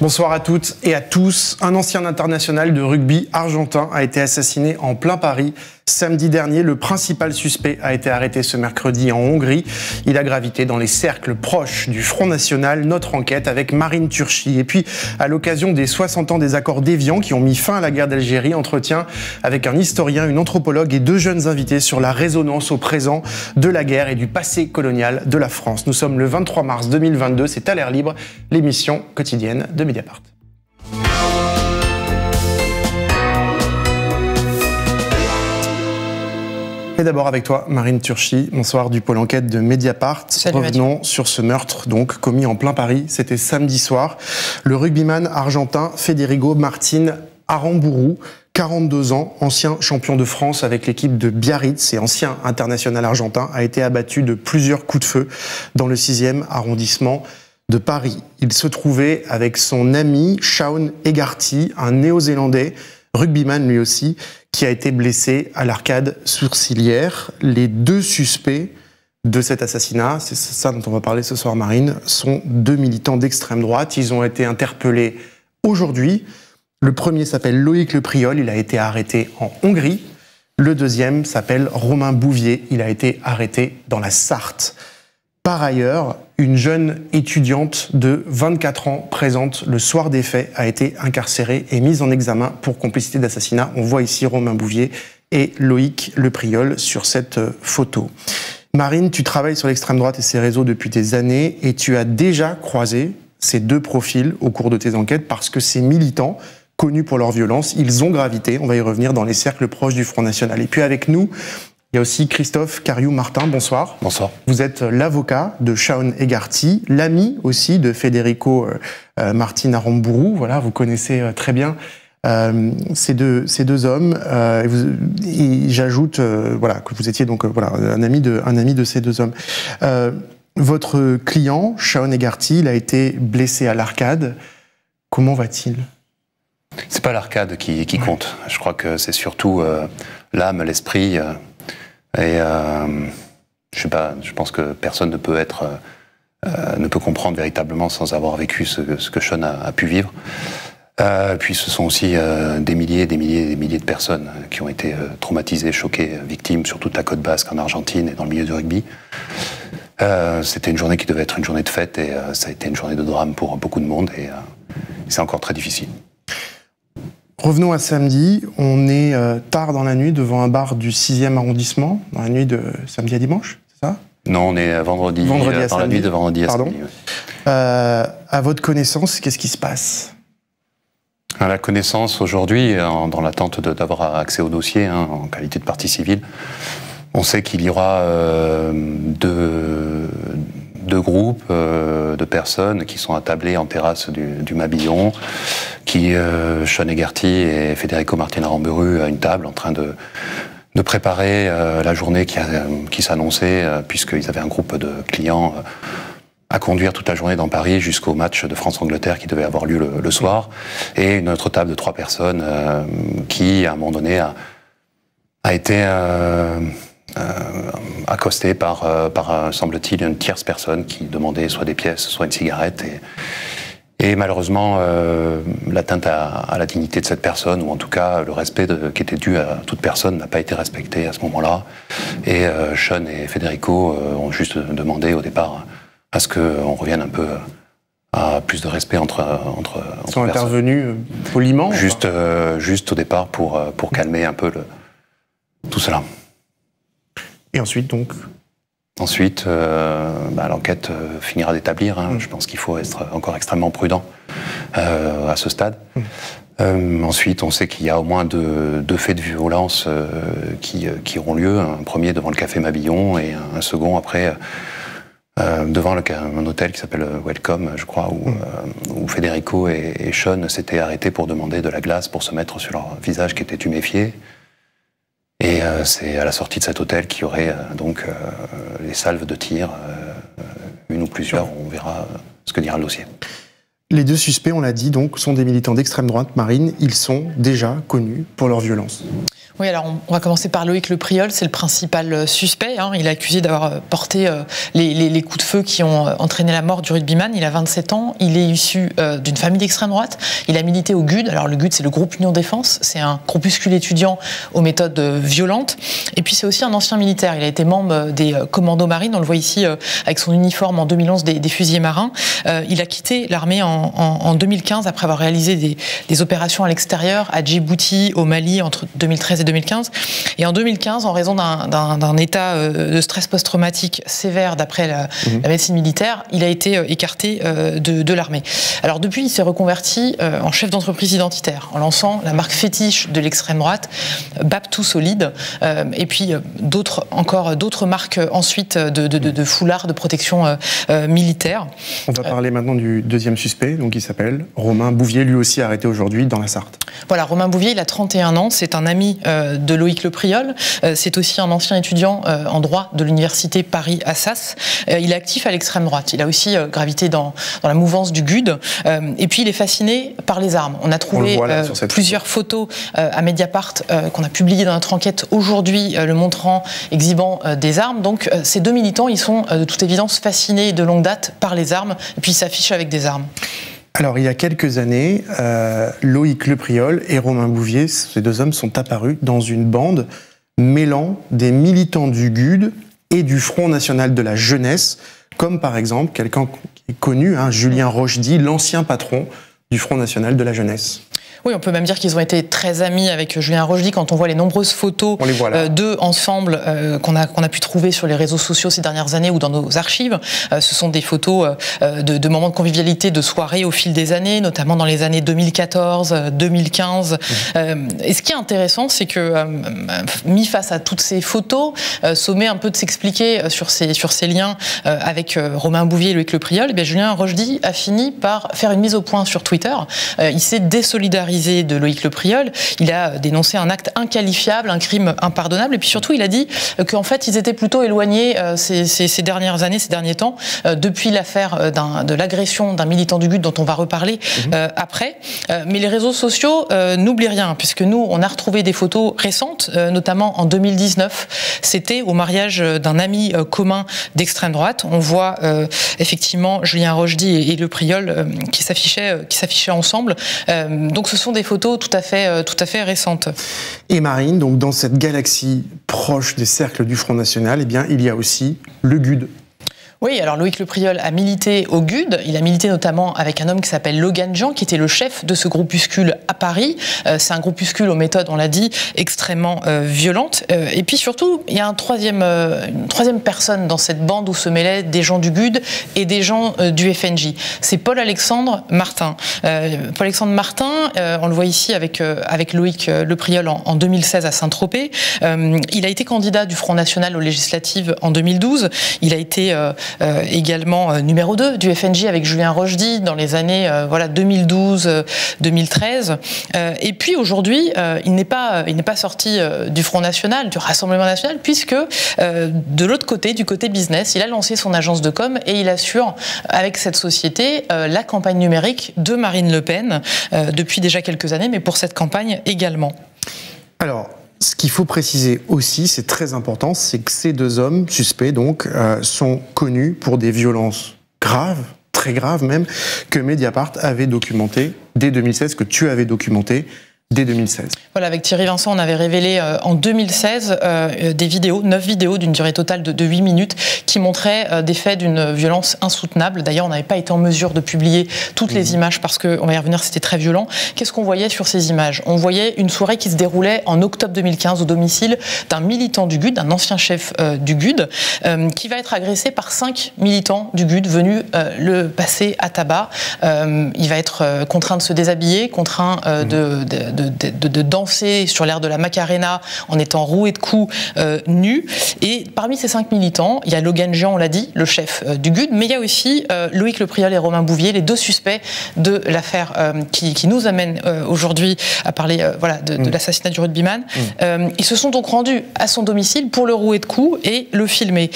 Bonsoir à toutes et à tous. Un ancien international de rugby argentin a été assassiné en plein Paris. Samedi dernier, le principal suspect a été arrêté ce mercredi en Hongrie. Il a gravité dans les cercles proches du Front national. Notre enquête avec Marine Turchi. Et puis, à l'occasion des 60 ans des accords d'Evian qui ont mis fin à la guerre d'Algérie, entretien avec un historien, une anthropologue et deux jeunes invités sur la résonance au présent de la guerre et du passé colonial de la France. Nous sommes le 23 mars 2022, c'est À l'air libre, l'émission quotidienne de Mediapart. Et d'abord avec toi, Marine Turchi, bonsoir du pôle enquête de Mediapart. Salut, revenons Mathieu. Sur ce meurtre donc commis en plein Paris, c'était samedi soir. Le rugbyman argentin Federico Martín Aramburu, 42 ans, ancien champion de France avec l'équipe de Biarritz et ancien international argentin, a été abattu de plusieurs coups de feu dans le 6e arrondissement de Paris. Il se trouvait avec son ami Shaun Hegarty, un néo-zélandais, rugbyman lui aussi, qui a été blessé à l'arcade sourcilière. Les deux suspects de cet assassinat, c'est ça dont on va parler ce soir Marine, sont deux militants d'extrême droite. Ils ont été interpellés aujourd'hui. Le premier s'appelle Loïc Le Priol, il a été arrêté en Hongrie. Le deuxième s'appelle Romain Bouvier, il a été arrêté dans la Sarthe. Par ailleurs, une jeune étudiante de 24 ans présente le soir des faits a été incarcérée et mise en examen pour complicité d'assassinat. On voit ici Romain Bouvier et Loïc Le Priol sur cette photo. Marine, tu travailles sur l'extrême droite et ses réseaux depuis des années et tu as déjà croisé ces deux profils au cours de tes enquêtes parce que ces militants, connus pour leur violence, ils ont gravité, on va y revenir, dans les cercles proches du Front national. Et puis avec nous, il y a aussi Christophe Cariou Martin, bonsoir. Bonsoir. Vous êtes l'avocat de Shaun Hegarty, l'ami aussi de Federico Martín Aramburu. Voilà, vous connaissez très bien ces deux hommes. Et j'ajoute voilà, que vous étiez donc voilà, un ami de ces deux hommes. Votre client, Shaun Hegarty, il a été blessé à l'arcade. Comment va-t-il? C'est pas l'arcade qui compte. Je crois que c'est surtout l'âme, l'esprit. Je sais pas, je pense que personne ne peut être, ne peut comprendre véritablement sans avoir vécu ce que Shaun a pu vivre. Puis ce sont aussi des milliers et des milliers de personnes qui ont été traumatisées, choquées, victimes sur toute la côte basque en Argentine et dans le milieu du rugby. C'était une journée qui devait être une journée de fête et ça a été une journée de drame pour beaucoup de monde et c'est encore très difficile. Revenons à samedi, on est tard dans la nuit devant un bar du 6e arrondissement, dans la nuit de samedi à dimanche, c'est ça? Non, on est vendredi à samedi. La nuit de vendredi à samedi. Pardon. À votre connaissance, qu'est-ce qui se passe? À la connaissance, aujourd'hui, dans l'attente d'avoir accès au dossier, hein, en qualité de partie civile, on sait qu'il y aura deux groupes de personnes qui sont attablées en terrasse du Mabillon, qui, Shaun Hegarty et Federico Martín Aramburu, à une table en train de préparer la journée qui s'annonçait, puisqu'ils avaient un groupe de clients à conduire toute la journée dans Paris jusqu'au match de France-Angleterre qui devait avoir lieu le soir, et une autre table de trois personnes qui, à un moment donné, a été accosté par semble-t-il, une tierce personne qui demandait soit des pièces, soit une cigarette. Et malheureusement, l'atteinte à la dignité de cette personne, ou en tout cas le respect qui était dû à toute personne, n'a pas été respecté à ce moment-là. Et Shaun et Federico ont juste demandé au départ à ce qu'on revienne un peu à plus de respect entre Ils sont personnes. Intervenus poliment juste au départ pour calmer un peu tout cela. Et ensuite, donc? Ensuite, l'enquête finira d'établir. Hein. Je pense qu'il faut être encore extrêmement prudent à ce stade. Ensuite, on sait qu'il y a au moins deux faits de violence qui auront lieu. Un premier devant le café Mabillon et un second après devant un hôtel qui s'appelle Welcome, je crois, où Federico et Shaun s'étaient arrêtés pour demander de la glace pour se mettre sur leur visage qui était tuméfié. Et c'est à la sortie de cet hôtel qu'il y aurait donc les salves de tir, une ou plusieurs, on verra ce que dira le dossier. Les deux suspects, on l'a dit, donc, sont des militants d'extrême droite, Marine, ils sont déjà connus pour leur violence. Oui, alors on va commencer par Loïc Le Priol, c'est le principal suspect. Hein. Il est accusé d'avoir porté les coups de feu qui ont entraîné la mort du rugbyman. Il a 27 ans, il est issu d'une famille d'extrême droite. Il a milité au GUD. Alors le GUD, c'est le groupe Union Défense. C'est un groupuscule étudiant aux méthodes violentes. Et puis c'est aussi un ancien militaire. Il a été membre des commandos marines. On le voit ici avec son uniforme en 2011 des fusiliers marins. Il a quitté l'armée en 2015 après avoir réalisé des opérations à l'extérieur, à Djibouti, au Mali, entre 2013 et 2015. Et en 2015, en raison d'un état de stress post-traumatique sévère d'après la médecine militaire, il a été écarté de l'armée. Alors depuis, il s'est reconverti en chef d'entreprise identitaire, en lançant la marque fétiche de l'extrême droite, Baptou Solide, et puis d'autres marques ensuite de foulards de protection militaire. On va parler maintenant du deuxième suspect, donc il s'appelle Romain Bouvier, lui aussi arrêté aujourd'hui dans la Sarthe. Voilà, Romain Bouvier, il a 31 ans, c'est un ami de Loïc Le Priol. C'est aussi un ancien étudiant en droit de l'université Paris-Assas. Il est actif à l'extrême droite. Il a aussi gravité dans la mouvance du GUD. Et puis, il est fasciné par les armes. On a trouvé plusieurs photos à Mediapart qu'on a publiées dans notre enquête aujourd'hui, le montrant, exhibant des armes. Donc, ces deux militants, ils sont de toute évidence fascinés de longue date par les armes. Et puis, ils s'affichent avec des armes. Alors, il y a quelques années, Loïc Le Priol et Romain Bouvier, ces deux hommes, sont apparus dans une bande mêlant des militants du GUD et du Front national de la jeunesse, comme par exemple quelqu'un connu, hein, Julien Rochedy, l'ancien patron du Front national de la jeunesse. Oui, on peut même dire qu'ils ont été très amis avec Julien Rochedy quand on voit les nombreuses photos d'eux ensemble qu'on a pu trouver sur les réseaux sociaux ces dernières années ou dans nos archives. Ce sont des photos de moments de convivialité, de soirées au fil des années, notamment dans les années 2014, 2015. Mmh. Et ce qui est intéressant, c'est que mis face à toutes ces photos, sommé un peu de s'expliquer sur ces liens avec Romain Bouvier et Loïc Le Priol, Julien Rochedy a fini par faire une mise au point sur Twitter. Il s'est désolidarisé de Loïc Le Priol, il a dénoncé un acte inqualifiable, un crime impardonnable, et puis surtout il a dit qu'en fait ils étaient plutôt éloignés ces dernières années, ces derniers temps, depuis l'affaire de l'agression d'un militant du GUD dont on va reparler après. Mais les réseaux sociaux n'oublient rien, puisque nous on a retrouvé des photos récentes, notamment en 2019, c'était au mariage d'un ami commun d'extrême droite. On voit effectivement Julien Rochedy et Le Priol qui s'affichaient ensemble. Donc ce sont des photos tout à fait récentes. Et Marine, donc dans cette galaxie proche des cercles du Front national, eh bien, il y a aussi le GUD. Oui, alors Loïc Le Priol a milité au GUD, il a milité notamment avec un homme qui s'appelle Logan Jean, qui était le chef de ce groupuscule à Paris. C'est un groupuscule aux méthodes, on l'a dit, extrêmement violentes. Et puis surtout, il y a une troisième personne dans cette bande où se mêlaient des gens du GUD et des gens du FNJ. C'est Paul-Alexandre Martin. Paul-Alexandre Martin, on le voit ici avec Loïc Le Priol en 2016 à Saint-Tropez. Il a été candidat du Front National aux législatives en 2012. Il a été également numéro 2 du FNJ avec Julien Rochedy dans les années 2012-2013. Et puis aujourd'hui, il n'est pas sorti du Front National, du Rassemblement National, puisque de l'autre côté, du côté business, il a lancé son agence de com et il assure avec cette société la campagne numérique de Marine Le Pen depuis déjà quelques années, mais pour cette campagne également. Alors, ce qu'il faut préciser aussi, c'est très important, c'est que ces deux hommes suspects donc sont connus pour des violences graves, très graves même, que Mediapart avait documentées dès 2016, que tu avais documentées dès 2016. Voilà, avec Thierry Vincent, on avait révélé en 2016 des vidéos, 9 vidéos d'une durée totale de 8 minutes qui montraient des faits d'une violence insoutenable. D'ailleurs, on n'avait pas été en mesure de publier toutes les images parce que, on va y revenir, c'était très violent. Qu'est-ce qu'on voyait sur ces images? On voyait une soirée qui se déroulait en octobre 2015 au domicile d'un militant du GUD, d'un ancien chef du GUD, qui va être agressé par 5 militants du GUD venus le passer à tabac. Il va être contraint de se déshabiller, contraint de danser sur l'air de la Macarena en étant roué de coups nu. Et parmi ces 5 militants, il y a Logan Jean, on l'a dit, le chef du GUD, mais il y a aussi Loïc Le Priol et Romain Bouvier, les deux suspects de l'affaire qui nous amène aujourd'hui à parler de l'assassinat du rugbyman. Ils se sont donc rendus à son domicile pour le rouer de coups et le filmer.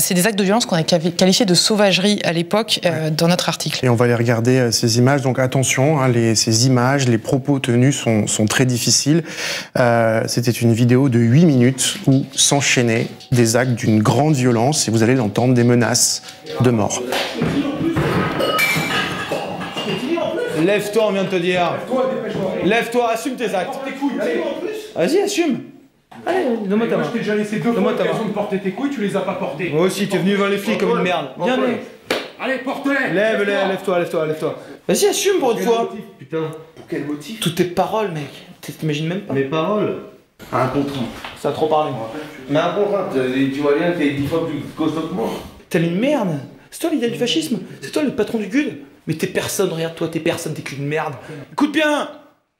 C'est des actes de violence qu'on a qualifiés de sauvagerie à l'époque dans notre article. Et on va aller regarder ces images. Donc attention, hein, ces images, les propos tenus sont sont très difficiles. C'était une vidéo de 8 minutes où s'enchaînaient des actes d'une grande violence, et vous allez l'entendre, des menaces de mort. Lève-toi, on vient de te dire. Lève-toi, assume tes actes. Vas-y, assume. Allez, donne-moi ta main. Je t'ai déjà laissé deux fois l'occasion de porter tes couilles, tu les as pas portées. Moi aussi, t'es venu vers les flics comme une merde. Viens, viens. Allez, porte-les. Lève-les, lève-toi, lève-toi, lève-toi. Vas-y, assume pour une fois. Putain, pour quel motif? Toutes tes paroles, mec. T'imagines même pas. Mes paroles? Un contrat. Ça a trop parlé. Mais un contrat, tu vois bien, t'es 10 fois plus costaud que moi. T'es une merde. C'est toi l'idée du fascisme. C'est toi le patron du GUD. Mais t'es personne, regarde-toi, t'es personne, t'es qu'une merde. Écoute bien.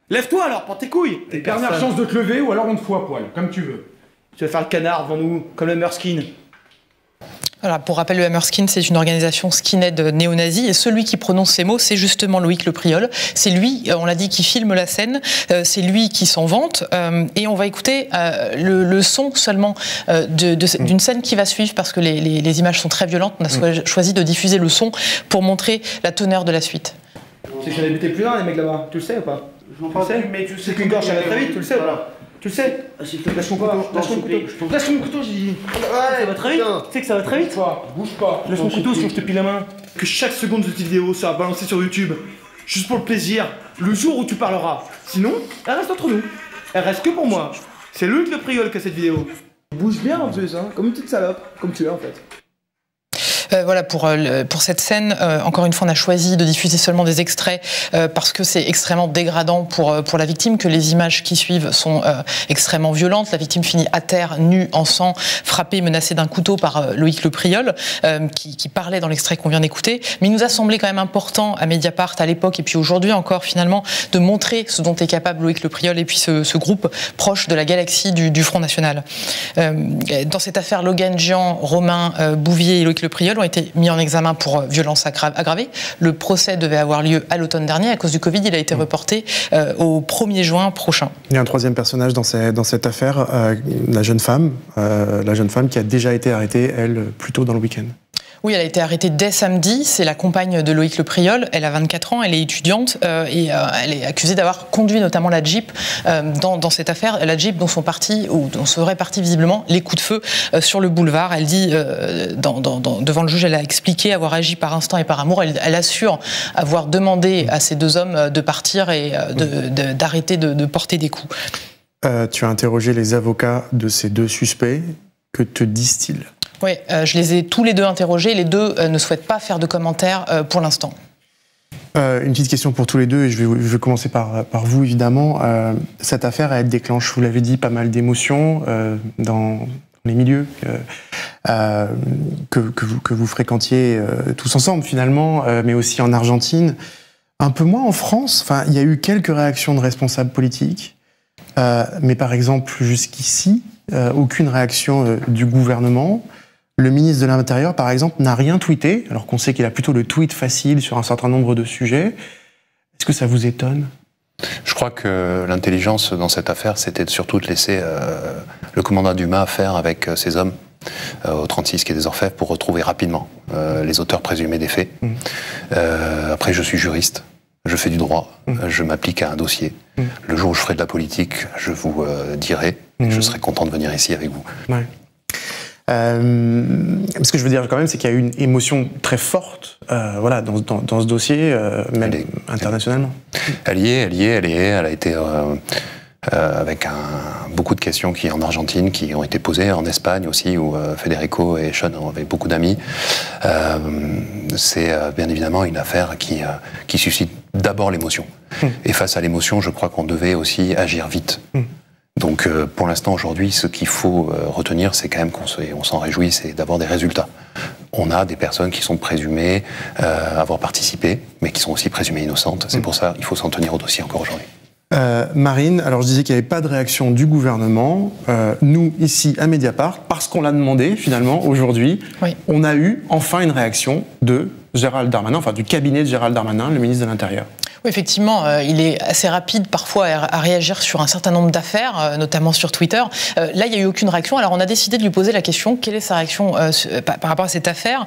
Lève-toi alors, prends tes couilles. T'es dernière chance de te lever ou alors on te fout à poil, comme tu veux. Tu vas faire le canard devant nous, comme le Merskin. Voilà, pour rappel, le Hammerskin, c'est une organisation skinhead néo-nazie, et celui qui prononce ces mots, c'est justement Loïc Le Priol. C'est lui, on l'a dit, qui filme la scène, c'est lui qui s'en vante, et on va écouter le son seulement d'une scène qui va suivre, parce que les images sont très violentes. On a choisi de diffuser le son pour montrer la teneur de la suite. C'est que j'en ai buté plus d'un, les mecs là-bas, tu le sais ou pas? Je m'en parle, mais tu sais. C'est qu'une gorge, ça va très vite, tu le sais ou pas? Tu le sais, lâche mon couteau, lâche mon couteau, lâche mon couteau, j'ai dit. Ouais, ça va très vite, tu sais que ça va très vite. Bouge pas. Lâche mon couteau, sinon je te pile la main. Que chaque seconde de cette vidéo soit balancée sur YouTube, juste pour le plaisir, le jour où tu parleras. Sinon, elle reste entre nous. Elle reste que pour moi. C'est Loïc Le Priol qui a cette vidéo. Bouge bien en plus, hein, comme une petite salope, comme tu es en fait. Voilà, pour cette scène, encore une fois, on a choisi de diffuser seulement des extraits parce que c'est extrêmement dégradant pour la victime, que les images qui suivent sont extrêmement violentes. La victime finit à terre, nue, en sang, frappée, menacée d'un couteau par Loïc Le Priol, qui parlait dans l'extrait qu'on vient d'écouter. Mais il nous a semblé quand même important à Mediapart, à l'époque, et puis aujourd'hui encore, finalement, de montrer ce dont est capable Loïc Le Priol et puis ce groupe proche de la galaxie du Front national. Dans cette affaire, Logan Jean, Romain Bouvier et Loïc Le Priol ont été mis en examen pour violence aggravée. Le procès devait avoir lieu à l'automne dernier. À cause du Covid, il a été reporté au 1er juin prochain. Il y a un troisième personnage dans cette affaire, la jeune femme qui a déjà été arrêtée, elle, plus tôt dans le week-end. Oui, elle a été arrêtée dès samedi. C'est la compagne de Loïc Le Priol. Elle a 24 ans, elle est étudiante et elle est accusée d'avoir conduit notamment la Jeep dans cette affaire. La Jeep dont sont partis, ou dont seraient partis visiblement, les coups de feu sur le boulevard. Elle dit, devant le juge, elle a expliqué avoir agi par instinct et par amour. Elle assure avoir demandé à ces deux hommes de partir et d'arrêter de porter des coups. Tu as interrogé les avocats de ces deux suspects. Que te disent-ils ? Oui, je les ai tous les deux interrogés. Les deux ne souhaitent pas faire de commentaires pour l'instant. Une petite question pour tous les deux, et je vais commencer par vous, évidemment. Cette affaire, elle déclenche, vous l'avez dit, pas mal d'émotions dans les milieux que vous fréquentiez tous ensemble, finalement, mais aussi en Argentine. Un peu moins en France. Enfin, il y a eu quelques réactions de responsables politiques, mais par exemple, jusqu'ici, aucune réaction du gouvernement. Le ministre de l'Intérieur, par exemple, n'a rien tweeté, alors qu'on sait qu'il a plutôt le tweet facile sur un certain nombre de sujets. Est-ce que ça vous étonne? Je crois que l'intelligence dans cette affaire, c'était surtout de laisser le commandant Dumas faire avec ses hommes au 36 quai des Orfèvres pour retrouver rapidement les auteurs présumés des faits. Après, je suis juriste. Je fais du droit, je m'applique à un dossier. Le jour où je ferai de la politique, je vous dirai, je serai content de venir ici avec vous. Ouais. Ce que je veux dire quand même, c'est qu'il y a eu une émotion très forte voilà, dans ce dossier, même internationalement. Elle a été avec beaucoup de questions qui en Argentine, qui ont été posées, en Espagne aussi, où Federico et Shaun avaient beaucoup d'amis. C'est bien évidemment une affaire qui suscite d'abord l'émotion. Et face à l'émotion, je crois qu'on devait aussi agir vite. Donc pour l'instant, aujourd'hui, ce qu'il faut retenir, c'est quand même qu'on s'en réjouit, c'est d'avoir des résultats. On a des personnes qui sont présumées avoir participé, mais qui sont aussi présumées innocentes. C'est pour ça qu'il faut s'en tenir au dossier encore aujourd'hui. Marine, alors je disais qu'il n'y avait pas de réaction du gouvernement. Nous, ici, à Mediapart, parce qu'on l'a demandé, finalement, aujourd'hui, on a eu enfin une réaction de Gérald Darmanin, enfin du cabinet de Gérald Darmanin, le ministre de l'Intérieur. Oui, effectivement, il est assez rapide parfois à réagir sur un certain nombre d'affaires, notamment sur Twitter. Là, il n'y a eu aucune réaction. Alors, on a décidé de lui poser la question, quelle est sa réaction par rapport à cette affaire?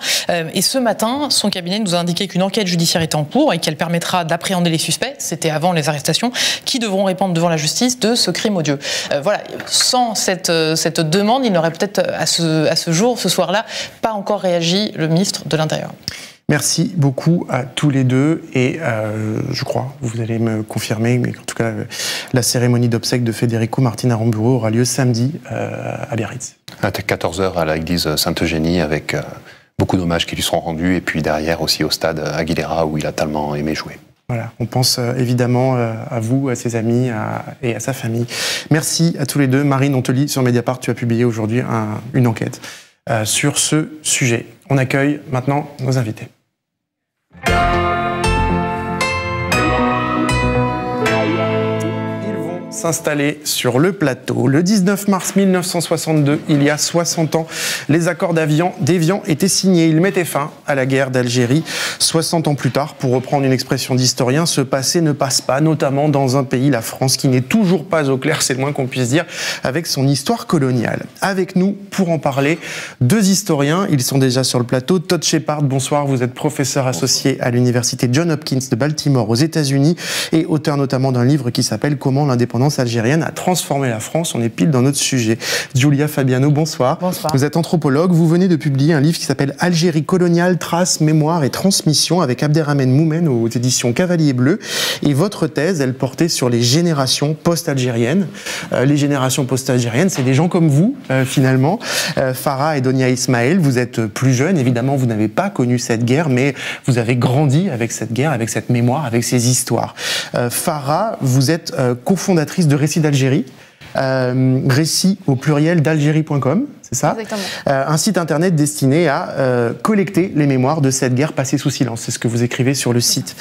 Et ce matin, son cabinet nous a indiqué qu'une enquête judiciaire est en cours et qu'elle permettra d'appréhender les suspects, c'était avant les arrestations, qui devront répondre devant la justice de ce crime odieux. Voilà, sans cette demande, il n'aurait peut-être à ce jour, ce soir-là, pas encore réagi le ministre de l'Intérieur. Merci beaucoup à tous les deux et je crois, vous allez me confirmer, mais en tout cas la cérémonie d'obsèques de Federico Martín Aramburu aura lieu samedi à Biarritz. À 14h à l'église Sainte-Eugénie avec beaucoup d'hommages qui lui seront rendus et puis derrière aussi au stade Aguilera où il a tellement aimé jouer. Voilà, on pense évidemment à vous, à ses amis et à sa famille. Merci à tous les deux. Marine, on te lit sur Mediapart, tu as publié aujourd'hui une enquête sur ce sujet. On accueille maintenant nos invités. Ils vont s'installer sur le plateau. Le 19 mars 1962, il y a 60 ans, les accords d'Evian étaient signés. Ils mettaient fin à la guerre d'Algérie. 60 ans plus tard, pour reprendre une expression d'historien, ce passé ne passe pas, notamment dans un pays, la France, qui n'est toujours pas au clair, c'est le moins qu'on puisse dire, avec son histoire coloniale. Avec nous, pour en parler, deux historiens, ils sont déjà sur le plateau. Todd Shepard, bonsoir, vous êtes professeur associé à l'université Johns Hopkins de Baltimore aux États-Unis et auteur notamment d'un livre qui s'appelle « Comment l'indépendance algérienne a transformé la France ». On est pile dans notre sujet. Giulia Fabbiano, bonsoir. Bonsoir. Vous êtes anthropologue, vous venez de publier un livre qui s'appelle « Algérie coloniale, traces, mémoire et transmission » avec Abderrahmane Moumen aux éditions Cavalier Bleu. Et votre thèse, elle portait sur les générations post-algériennes. Les générations post-algériennes, c'est des gens comme vous, finalement. Farah et Donia Ismail, vous êtes plus jeunes, évidemment, vous n'avez pas connu cette guerre, mais vous avez grandi avec cette guerre, avec cette mémoire, avec ces histoires. Farah, vous êtes cofondatrice de Récits d'Algérie, récits au pluriel d'algérie.com, c'est ça? Exactement. Un site internet destiné à collecter les mémoires de cette guerre passée sous silence, c'est ce que vous écrivez sur le site.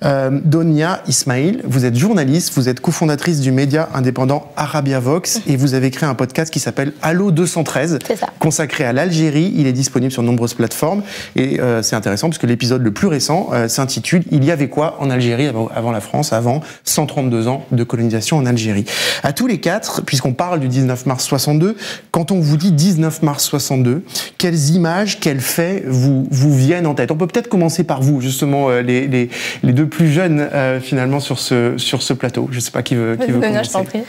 Donia Ismail, vous êtes journaliste, vous êtes cofondatrice du média indépendant Arabia Vox et vous avez créé un podcast qui s'appelle Allo 213, consacré à l'Algérie. Il est disponible sur de nombreuses plateformes et c'est intéressant parce que l'épisode le plus récent s'intitule « Il y avait quoi en Algérie avant la France, avant 132 ans de colonisation en Algérie ». À tous les quatre, puisqu'on parle du 19 mars 62, quand on vous dit 19 mars 62, quelles images, quels faits vous viennent en tête? On peut peut-être commencer par vous, justement, les deux plus jeunes, finalement, sur ce plateau. Je ne sais pas qui veut commencer. Je t'en prie.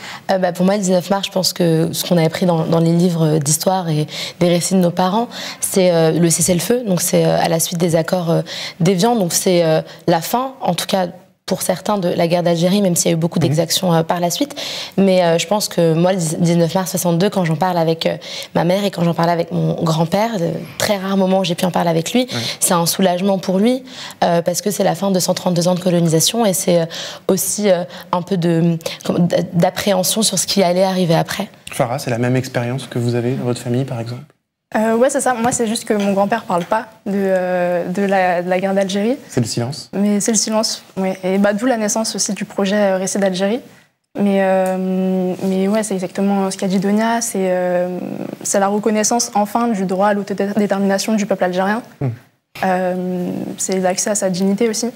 Pour moi, le 19 mars, je pense que ce qu'on avait pris dans les livres d'histoire et des récits de nos parents, c'est le cessez-le-feu, donc c'est à la suite des accords d'Évian, donc c'est la fin, en tout cas, pour certains, de la guerre d'Algérie, même s'il y a eu beaucoup d'exactions par la suite. Mais je pense que moi, le 19 mars 62, quand j'en parle avec ma mère et quand j'en parle avec mon grand-père, très rare moment où j'ai pu en parler avec lui, c'est un soulagement pour lui, parce que c'est la fin de 132 ans de colonisation et c'est aussi un peu d'appréhension sur ce qui allait arriver après. Farah, c'est la même expérience que vous avez dans votre famille, par exemple? Ouais, c'est ça. Moi, c'est juste que mon grand-père parle pas de la guerre d'Algérie. C'est le silence. Mais c'est le silence, oui. Et d'où la naissance aussi du projet Récits d'Algérie. Mais ouais, c'est exactement ce qu'a dit Donia. C'est la reconnaissance, enfin, du droit à l'autodétermination du peuple algérien. C'est l'accès à sa dignité aussi.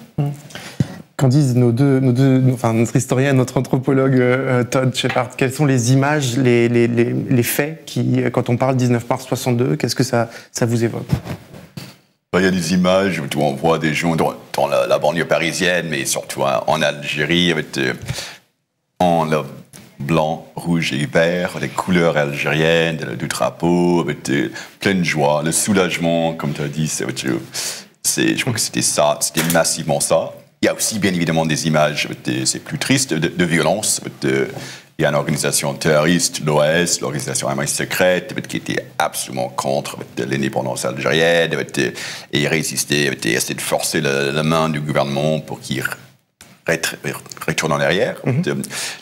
Qu'en disent notre historien, notre anthropologue Todd Shepard, quelles sont les images, les faits qui, quand on parle 19 mars 62, qu'est-ce que ça vous évoque? Il y a des images où on voit des gens dans la banlieue parisienne, mais surtout en Algérie, avec en blanc, rouge et vert, les couleurs algériennes, du drapeau, avec pleine joie, le soulagement, comme tu as dit, je crois que c'était ça, c'était massivement ça. Il y a aussi, bien évidemment, des images, c'est plus triste, de violence. Il y a une organisation terroriste, l'OS, l'organisation américaine secrète, qui était absolument contre l'indépendance algérienne et résistait, essayait de forcer la main du gouvernement pour qu'il retourne en arrière.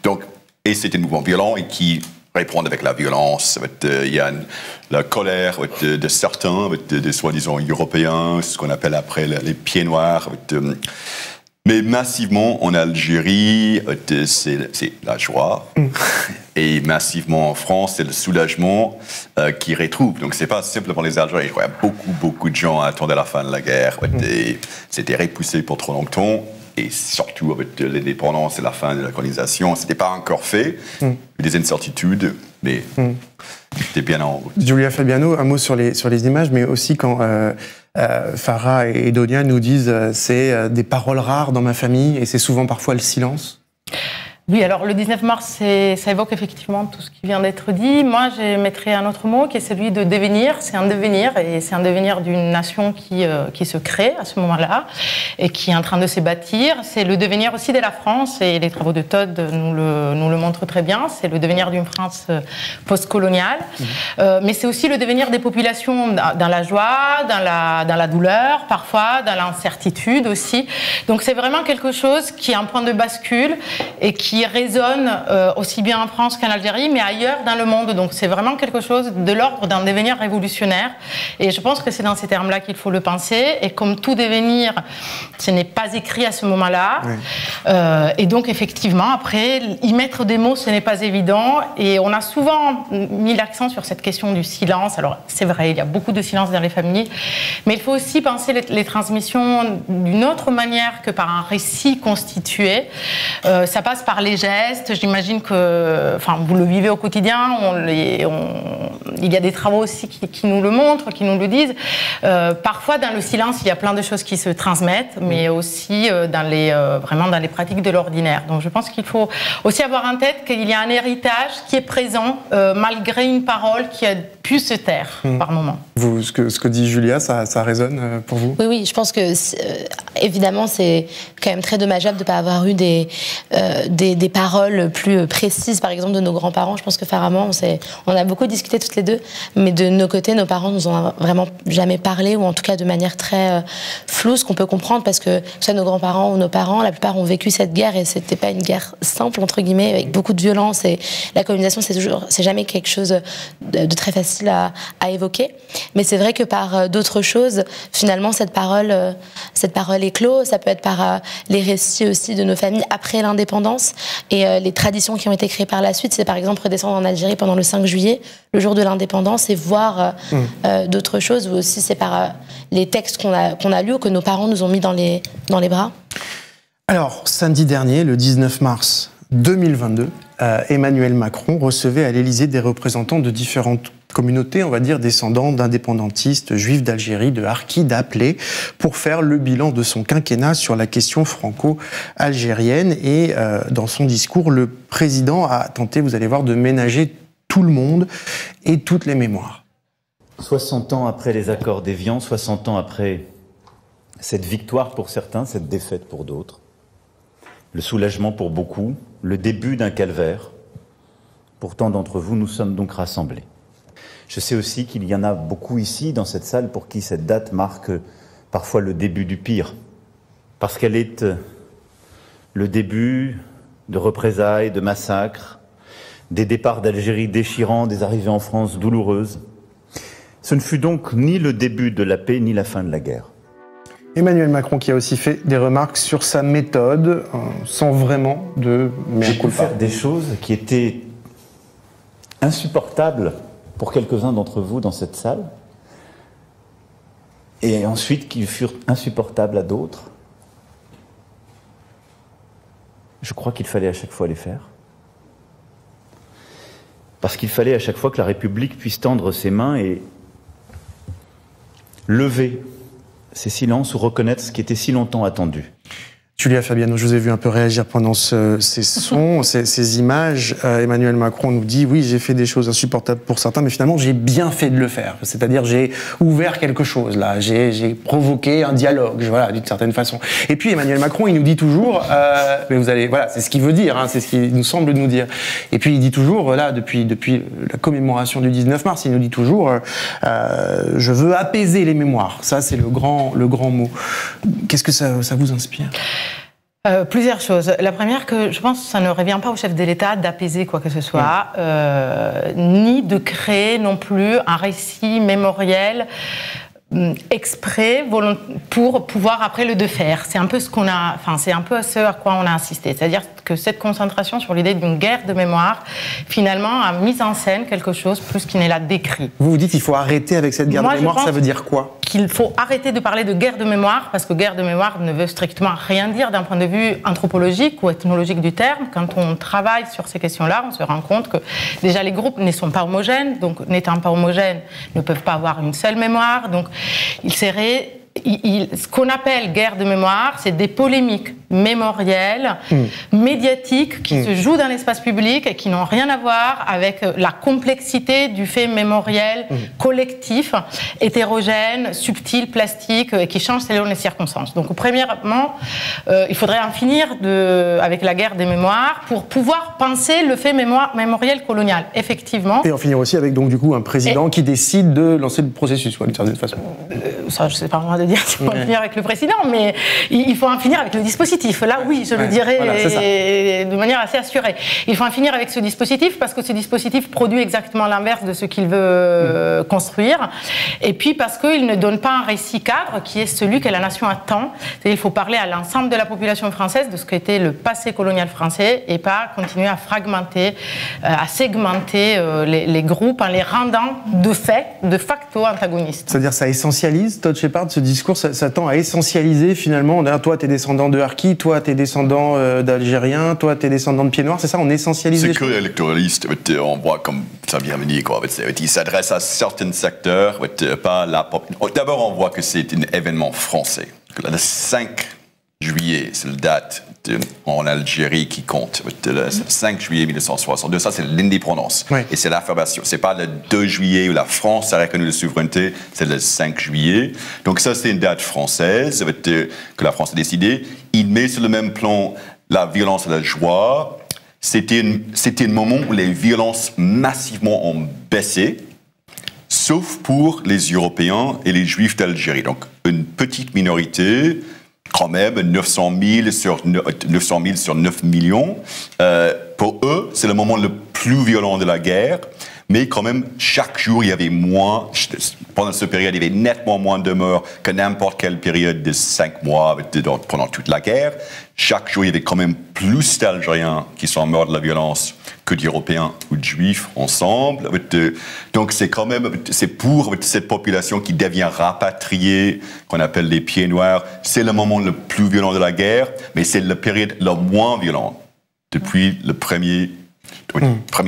Donc, et c'était un mouvement violent et qui répond avec la violence. Il y a la colère de certains, des soi-disant Européens, ce qu'on appelle après les pieds noirs. Mais massivement en Algérie, c'est la joie. Et massivement en France, c'est le soulagement qu'ils retrouvent. Donc, ce n'est pas simplement les Algériens. Beaucoup de gens attendaient la fin de la guerre. C'était repoussé pour trop longtemps. et surtout avec l'indépendance et la fin de la colonisation, ce n'était pas encore fait, des incertitudes, mais c'était bien en route. Giulia Fabbiano, un mot sur les images, mais aussi quand Farah et Donia nous disent c'est des paroles rares dans ma famille, et c'est souvent parfois le silence. Oui, alors le 19 mars, ça évoque effectivement tout ce qui vient d'être dit. Moi, je mettrai un autre mot qui est celui de devenir. C'est un devenir, et c'est un devenir d'une nation qui se crée à ce moment-là et qui est en train de se bâtir. C'est le devenir aussi de la France, et les travaux de Todd nous le montrent très bien. C'est le devenir d'une France postcoloniale. Mais c'est aussi le devenir des populations dans la joie, dans la douleur, parfois dans l'incertitude aussi. Donc c'est vraiment quelque chose qui est un point de bascule et qui résonne aussi bien en France qu'en Algérie, mais ailleurs dans le monde. Donc c'est vraiment quelque chose de l'ordre d'un devenir révolutionnaire. Et je pense que c'est dans ces termes-là qu'il faut le penser. Et comme tout devenir, ce n'est pas écrit à ce moment-là. Oui. Et donc effectivement, après, y mettre des mots, ce n'est pas évident. Et on a souvent mis l'accent sur cette question du silence. Alors c'est vrai, il y a beaucoup de silence dans les familles. Mais il faut aussi penser les transmissions d'une autre manière que par un récit constitué. Ça passe par les gestes, j'imagine que, enfin, vous le vivez au quotidien. Il y a des travaux aussi qui nous le montrent, qui nous le disent. Parfois, dans le silence, il y a plein de choses qui se transmettent, mais aussi vraiment dans les pratiques de l'ordinaire. Donc, je pense qu'il faut aussi avoir en tête qu'il y a un héritage qui est présent malgré une parole qui a pu se taire par moment. Vous, ce que dit Giulia, ça résonne pour vous? Oui, oui, je pense que évidemment, c'est quand même très dommageable de ne pas avoir eu des paroles plus précises, par exemple, de nos grands-parents. Je pense que Farah, on a beaucoup discuté toutes les deux, mais de nos côtés, nos parents nous ont vraiment jamais parlé, ou en tout cas de manière très floue, ce qu'on peut comprendre, parce que soit nos grands-parents ou nos parents, la plupart ont vécu cette guerre, et c'était pas une guerre simple, entre guillemets, avec beaucoup de violence, et la colonisation, c'est jamais quelque chose de très facile à évoquer. Mais c'est vrai que par d'autres choses, finalement, cette parole éclot. Ça peut être par les récits aussi de nos familles après l'indépendance, et les traditions qui ont été créées par la suite. C'est par exemple redescendre en Algérie pendant le 5 juillet, le jour de l'indépendance, et voir d'autres choses, ou aussi c'est par les textes qu'on a lus, ou que nos parents nous ont mis dans les bras. Alors, samedi dernier, le 19 mars 2022, Emmanuel Macron recevait à l'Élysée des représentants de différentes communautés, on va dire descendants d'indépendantistes, juifs d'Algérie, de harkis, d'appelés, pour faire le bilan de son quinquennat sur la question franco-algérienne. Et dans son discours, le président a tenté, vous allez voir, de ménager tout le monde et toutes les mémoires. 60 ans après les accords d'Evian, 60 ans après cette victoire pour certains, cette défaite pour d'autres, le soulagement pour beaucoup, le début d'un calvaire. Pour tant d'entre vous, nous sommes donc rassemblés. Je sais aussi qu'il y en a beaucoup ici, dans cette salle, pour qui cette date marque parfois le début du pire, parce qu'elle est le début de représailles, de massacres, des départs d'Algérie déchirants, des arrivées en France douloureuses. Ce ne fut donc ni le début de la paix, ni la fin de la guerre. Emmanuel Macron qui a aussi fait des remarques sur sa méthode, sans vraiment de... J'ai pu faire des choses qui étaient insupportables pour quelques-uns d'entre vous dans cette salle, et ensuite qui furent insupportables à d'autres. Je crois qu'il fallait à chaque fois les faire, parce qu'il fallait à chaque fois que la République puisse tendre ses mains et lever ces silences, ou reconnaître ce qui était si longtemps attendu. Giulia Fabbiano, je vous ai vu un peu réagir pendant ces sons, ces images. Emmanuel Macron nous dit, oui, j'ai fait des choses insupportables pour certains, mais finalement, j'ai bien fait de le faire. C'est-à-dire, j'ai ouvert quelque chose, là. J'ai provoqué un dialogue, voilà, d'une certaine façon. Et puis, Emmanuel Macron, il nous dit toujours, mais vous allez, voilà, c'est ce qu'il veut dire, hein, c'est ce qu'il nous semble nous dire. Et puis, il dit toujours, là, depuis la commémoration du 19 mars, il nous dit toujours, je veux apaiser les mémoires. Ça, c'est le grand mot. Qu'est-ce que ça vous inspire? Plusieurs choses. La première, que je pense que ça ne revient pas au chef de l'État d'apaiser quoi que ce soit, ni de créer non plus un récit mémoriel exprès pour pouvoir après le défaire. C'est un peu c'est un peu à ce à quoi on a insisté. C'est-à-dire que cette concentration sur l'idée d'une guerre de mémoire, finalement, a mis en scène quelque chose plus qui n'est là décrit. Vous vous dites qu'il faut arrêter avec cette guerre de mémoire, ça veut dire quoi ? qu'il faut arrêter de parler de guerre de mémoire, parce que guerre de mémoire ne veut strictement rien dire d'un point de vue anthropologique ou ethnologique du terme. Quand on travaille sur ces questions-là, on se rend compte que déjà les groupes ne sont pas homogènes, donc n'étant pas homogènes, ne peuvent pas avoir une seule mémoire. Donc il serait... ce qu'on appelle guerre de mémoire, c'est des polémiques mémorielles, médiatiques, qui se jouent dans l'espace public et qui n'ont rien à voir avec la complexité du fait mémoriel collectif, hétérogène, subtil, plastique, et qui change selon les circonstances. Donc premièrement, il faudrait en finir avec la guerre des mémoires pour pouvoir penser le fait mémoriel colonial, effectivement. Et en finir aussi avec donc du coup un président qui décide de lancer le processus, d'une certaine façon. Ça, je sais pas moi de dire qu'il faut en finir avec le président, mais il faut en finir avec le dispositif. Là, oui, je le dirais de manière assez assurée. Il faut en finir avec ce dispositif parce que ce dispositif produit exactement l'inverse de ce qu'il veut construire, et puis parce qu'il ne donne pas un récit cadre qui est celui que la nation attend. Il faut parler à l'ensemble de la population française de ce qu'était le passé colonial français et pas continuer à fragmenter, à segmenter les groupes en les rendant de fait, de facto antagonistes. C'est-à-dire ça essentialise, Todd Shepard, ce discours, ça tend à essentialiser finalement. On a, toi, t'es descendant de Harki, toi, t'es descendant d'Algériens, toi, t'es descendant de Pieds-Noirs, c'est ça, on essentialise. C'est que l'électoraliste, on voit comme ça vient venir, quoi. Il s'adresse à certains secteurs, pas la. D'abord, on voit que c'est un événement français. Le 5 juillet, c'est la date en Algérie qui compte. Le 5 juillet 1962, ça c'est l'indépendance. Oui. Et c'est l'affirmation. C'est pas le 2 juillet où la France a reconnu la souveraineté, c'est le 5 juillet. Donc ça c'est une date française que la France a décidée. Il met sur le même plan la violence et la joie. C'était un moment où les violences massivement ont baissé, sauf pour les Européens et les Juifs d'Algérie. Donc une petite minorité... quand même, 900 000 sur 9 millions. Pour eux, c'est le moment le plus violent de la guerre, mais quand même, chaque jour, il y avait moins, pendant cette période, il y avait nettement moins de morts que n'importe quelle période de 5 mois pendant toute la guerre. Chaque jour, il y avait quand même plus d'Algériens qui sont morts de la violence que d'Européens ou de Juifs ensemble. Donc c'est quand même, c'est pour cette population qui devient rapatriée, qu'on appelle les pieds noirs, c'est le moment le plus violent de la guerre, mais c'est la période la moins violente depuis le 1er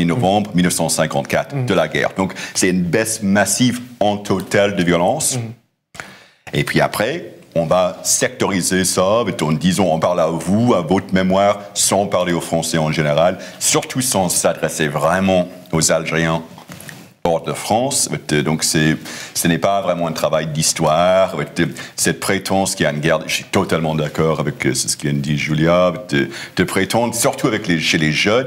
novembre 1954 de la guerre. Donc c'est une baisse massive en total de violence. Et puis après... on va sectoriser ça, en disant, on parle à vous, à votre mémoire, sans parler aux Français en général, surtout sans s'adresser vraiment aux Algériens hors de France. Donc ce n'est pas vraiment un travail d'histoire. Cette prétence qu'il y a une guerre, je suis totalement d'accord avec ce que vient de dire Giulia, de prétendre, surtout chez les jeunes,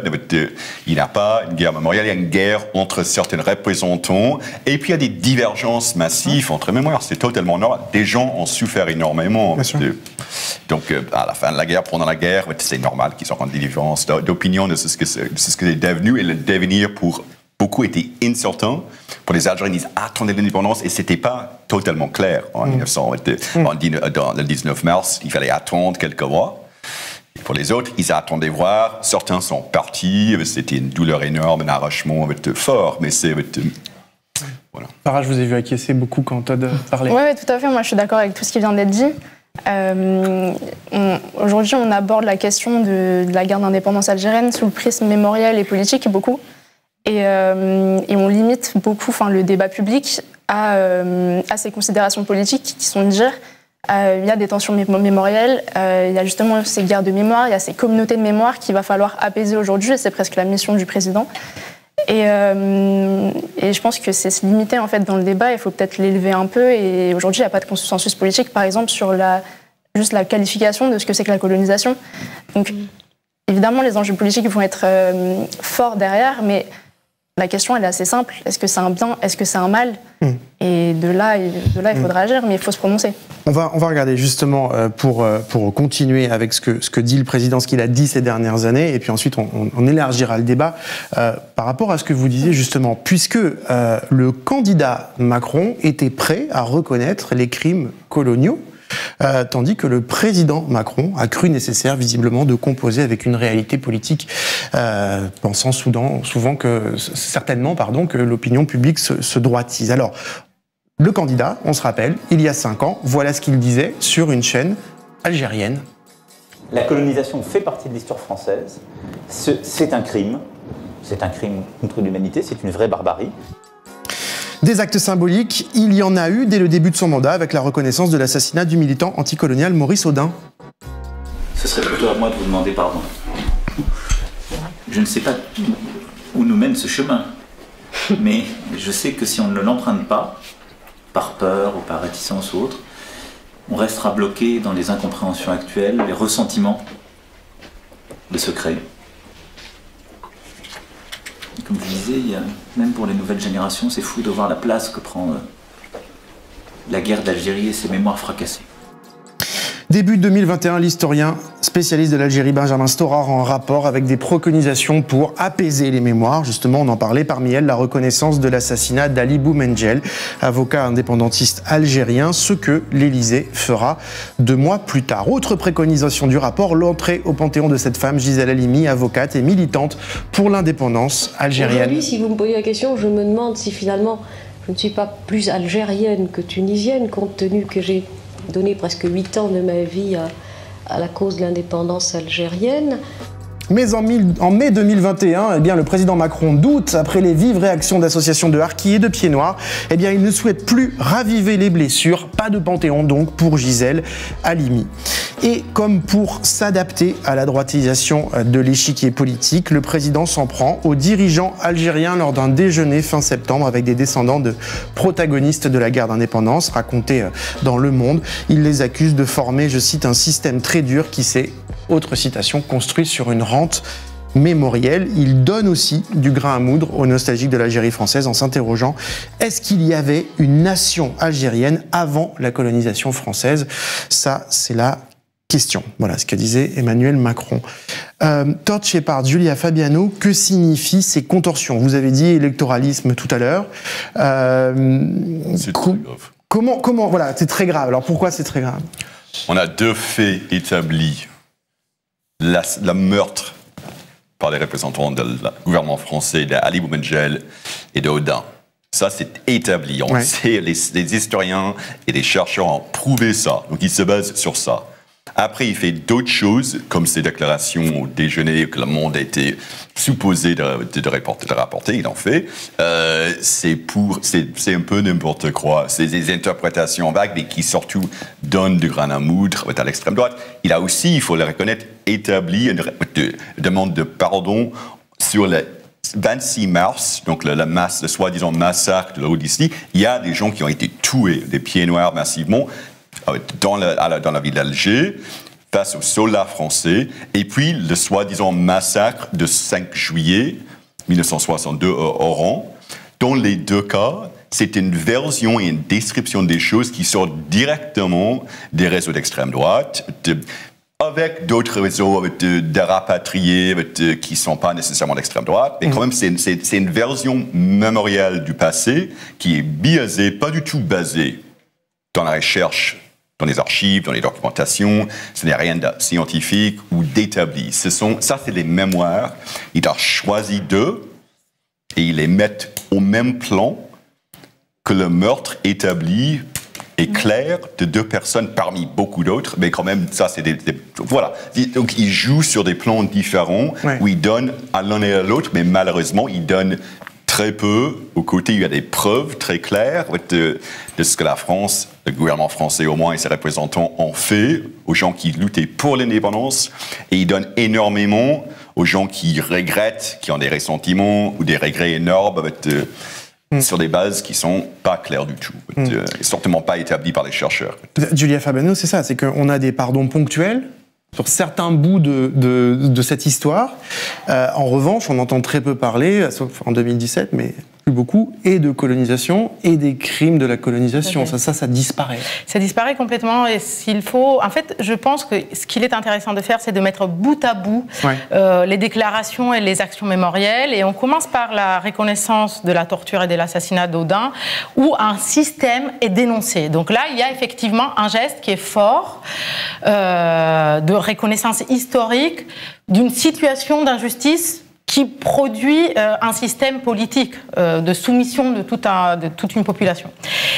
il n'y a pas une guerre mémorielle, il y a une guerre entre certains représentants, et puis il y a des divergences massives entre mémoires, c'est totalement normal. Des gens ont souffert énormément. Donc à la fin de la guerre, pendant la guerre, c'est normal qu'ils aient des différences d'opinion de ce que c'est devenu, et le devenir pour... beaucoup étaient incertains. Pour les Algériens, ils attendaient l'indépendance et ce n'était pas totalement clair. En le 19 mars, il fallait attendre quelques mois. Et pour les autres, ils attendaient voir. Certains sont partis. C'était une douleur énorme, un arrachement fort. Mais c'est... voilà. Farah, je vous ai vu acquiescer beaucoup quand Todd parlait. Oui, tout à fait. Moi, je suis d'accord avec tout ce qui vient d'être dit. Aujourd'hui, on aborde la question de la guerre d'indépendance algérienne sous le prisme mémoriel et politique, beaucoup. Et on limite beaucoup le débat public à ces considérations politiques qui sont de dire il y a des tensions mémorielles, il y a justement ces guerres de mémoire, il y a ces communautés de mémoire qu'il va falloir apaiser aujourd'hui, et c'est presque la mission du président. Et je pense que c'est se limiter dans le débat, il faut peut-être l'élever un peu, et aujourd'hui il n'y a pas de consensus politique, par exemple, sur juste la qualification de ce que c'est que la colonisation. Donc évidemment les enjeux politiques vont être forts derrière, mais... la question, elle est assez simple. Est-ce que c'est un bien? Est-ce que c'est un mal? Et de là, il faudra agir, mais il faut se prononcer. On va regarder justement pour continuer avec ce que dit le président, ce qu'il a dit ces dernières années, et puis ensuite on élargira le débat par rapport à ce que vous disiez justement, puisque le candidat Macron était prêt à reconnaître les crimes coloniaux, tandis que le président Macron a cru nécessaire visiblement de composer avec une réalité politique, pensant souvent que l'opinion publique se droitise. Alors, Le candidat, on se rappelle, il y a 5 ans, voilà ce qu'il disait sur une chaîne algérienne. La colonisation fait partie de l'histoire française, c'est un crime contre l'humanité, c'est une vraie barbarie. Des actes symboliques, il y en a eu dès le début de son mandat avec la reconnaissance de l'assassinat du militant anticolonial Maurice Audin. Ce serait plutôt à moi de vous demander pardon. Je ne sais pas où nous mène ce chemin, mais je sais que si on ne l'emprunte pas, par peur ou par réticence ou autre, on restera bloqué dans les incompréhensions actuelles, les ressentiments, les secrets. Et comme je disais, même pour les nouvelles générations, c'est fou de voir la place que prend la guerre d'Algérie et ses mémoires fracassées. Début 2021, l'historien spécialiste de l'Algérie Benjamin Stora rend un rapport avec des préconisations pour apaiser les mémoires. Justement, on en parlait, parmi elles la reconnaissance de l'assassinat d'Ali Boumenjel, avocat indépendantiste algérien, ce que l'Élysée fera 2 mois plus tard. Autre préconisation du rapport, l'entrée au panthéon de cette femme, Gisèle Halimi, avocate et militante pour l'indépendance algérienne. Aujourd'hui, si vous me posez la question, je me demande si finalement je ne suis pas plus algérienne que tunisienne, compte tenu que j'ai donné presque 8 ans de ma vie à la cause de l'indépendance algérienne. Mais en mai 2021, eh bien, le président Macron doute après les vives réactions d'associations de harkis et de pieds noirs. Eh bien, il ne souhaite plus raviver les blessures. Pas de panthéon donc pour Gisèle Halimi. Et comme pour s'adapter à la droitisation de l'échiquier politique, le président s'en prend aux dirigeants algériens lors d'un déjeuner fin septembre avec des descendants de protagonistes de la guerre d'indépendance racontés dans Le Monde. Il les accuse de former, je cite, un système très dur qui s'est, autre citation, construit sur une rente mémorielle. Il donne aussi du grain à moudre aux nostalgiques de l'Algérie française en s'interrogeant « Est-ce qu'il y avait une nation algérienne avant la colonisation française ?» Ça, c'est la question. Voilà ce que disait Emmanuel Macron. Todd Shepard, Giulia Fabbiano, que signifient ces contorsions? Vous avez dit électoralisme tout à l'heure. C'est très grave. Comment, voilà, c'est très grave. Alors pourquoi c'est très grave? On a 2 faits établis. La meurtre par les représentants du gouvernement français d'Ali Boumenjel et d'Audin. Ça, c'est établi. On sait, les historiens et les chercheurs ont prouvé ça. Donc, ils se basent sur ça. Après, il fait d'autres choses, comme ces déclarations au déjeuner que le Monde a été supposé de rapporter, il en fait. C'est un peu n'importe quoi. C'est des interprétations vagues, mais qui surtout donnent du grain à moudre à l'extrême droite. Il a aussi, il faut le reconnaître, établi une demande de pardon sur le 26 mars, donc le soi-disant massacre de l'Odyssée. Il y a des gens qui ont été tués, des pieds noirs massivement, dans la ville d'Alger, face aux soldats français, et puis le soi-disant massacre de 5 juillet 1962 à Oran. Dans les 2 cas, c'est une version et une description des choses qui sortent directement des réseaux d'extrême droite, avec d'autres réseaux de rapatriés qui ne sont pas nécessairement d'extrême droite. Mais quand même, c'est une version mémorielle du passé qui est biaisée, pas du tout basée dans la recherche, dans les archives, dans les documentations. Ce n'est rien de scientifique ou d'établi. Ça, c'est les mémoires. Il a choisi 2 et il les met au même plan que le meurtre établi et clair de 2 personnes parmi beaucoup d'autres. Mais quand même, ça, c'est voilà. Donc, il joue sur des plans différents où il donne à l'un et à l'autre, mais malheureusement, il donne très peu. Au côté, il y a des preuves très claires de ce que la France, le gouvernement français au moins et ses représentants ont fait aux gens qui luttaient pour l'indépendance. Et il donne énormément aux gens qui regrettent, qui ont des ressentiments ou des regrets énormes sur des bases qui ne sont pas claires du tout, certainement pas établies par les chercheurs. Giulia Fabbiano, c'est ça, c'est qu'on a des pardons ponctuels sur certains bouts de cette histoire. En revanche, on entend très peu parler, sauf en 2017, mais plus beaucoup, et de colonisation, et des crimes de la colonisation. Okay. Ça disparaît. Ça disparaît complètement. Et s'il faut... En fait, je pense que ce qu'il est intéressant de faire, c'est de mettre bout à bout les déclarations et les actions mémorielles. Et on commence par la reconnaissance de la torture et de l'assassinat d'Audin, où un système est dénoncé. Donc là, il y a effectivement un geste qui est fort de reconnaissance historique d'une situation d'injustice qui produit un système politique de soumission de, toute une population.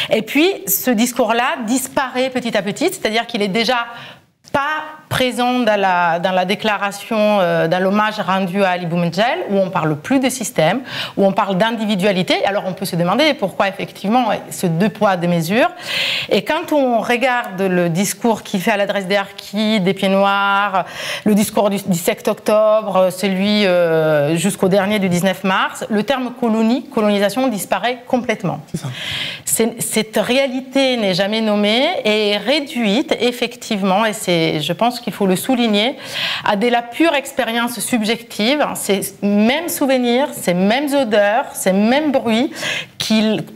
Et puis, ce discours-là disparaît petit à petit, c'est-à-dire qu'il est déjà pas présent dans la déclaration dans l'hommage rendu à Ali Boumenjel, où on ne parle plus de système, où on parle d'individualité. Alors on peut se demander pourquoi effectivement ce deux poids deux mesures. Et quand on regarde le discours qu'il fait à l'adresse des harkis, des pieds noirs, le discours du 17 octobre, celui jusqu'au dernier du 19 mars, le terme colonie, colonisation disparaît complètement. Cette réalité n'est jamais nommée et est réduite effectivement, et c'est, je pense qu'il faut le souligner, à de la pure expérience subjective, ces mêmes souvenirs, ces mêmes odeurs, ces mêmes bruits,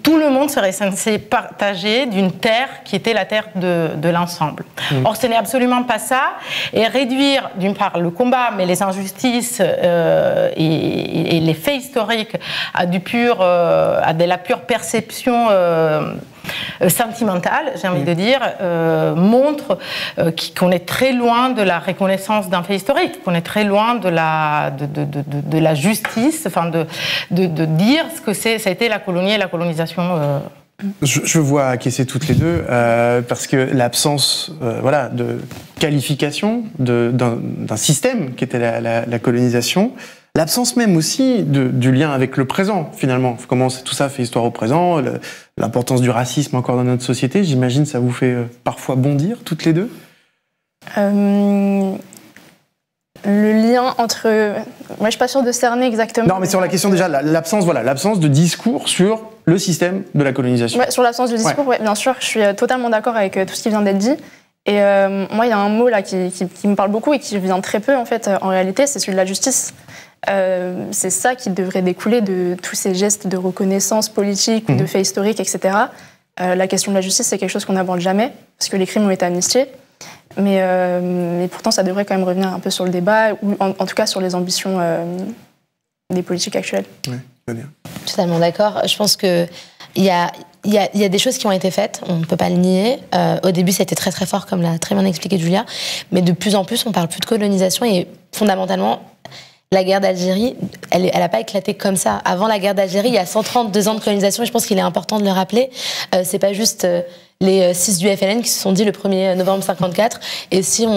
tout le monde serait censé partager d'une terre qui était la terre de l'ensemble. Or, ce n'est absolument pas ça, et réduire, d'une part, le combat, mais les injustices et les faits historiques à, à de la pure perception sentimentale, j'ai envie de dire, montre qu'on est très loin de la reconnaissance d'un fait historique, qu'on est très loin de la justice, enfin de dire ce que ça a été la colonie et la colonisation. Je vois acquiescer toutes les deux, parce que l'absence voilà, de qualification d'un système qui était la colonisation, l'absence même aussi du lien avec le présent, finalement. Comment tout ça fait histoire au présent, l'importance du racisme encore dans notre société, j'imagine ça vous fait parfois bondir, toutes les deux. Le lien entre... Moi, je ne suis pas sûre de cerner exactement. Non, mais sur la question déjà, l'absence voilà, de discours sur le système de la colonisation. Ouais, sur l'absence de discours, ouais. Ouais, bien sûr, je suis totalement d'accord avec tout ce qui vient d'être dit. Et moi, il y a un mot là qui me parle beaucoup et qui vient très peu, en fait, en réalité, c'est celui de la justice. C'est ça qui devrait découler de tous ces gestes de reconnaissance politique ou de faits historiques, etc. La question de la justice, c'est quelque chose qu'on n'aborde jamais, parce que les crimes ont été amnistiés. Mais pourtant, ça devrait quand même revenir un peu sur le débat, ou en tout cas sur les ambitions des politiques actuelles. Oui, très bien. Totalement d'accord. Je pense qu'il y a... Il y a des choses qui ont été faites, on ne peut pas le nier. Au début, ça a été très très fort, comme l'a très bien expliqué Giulia, mais de plus en plus, on ne parle plus de colonisation et fondamentalement, la guerre d'Algérie, elle n'a pas éclaté comme ça. Avant la guerre d'Algérie, il y a 132 ans de colonisation et je pense qu'il est important de le rappeler. Ce n'est pas juste les 6 du FLN qui se sont dit le 1er novembre 54 et si on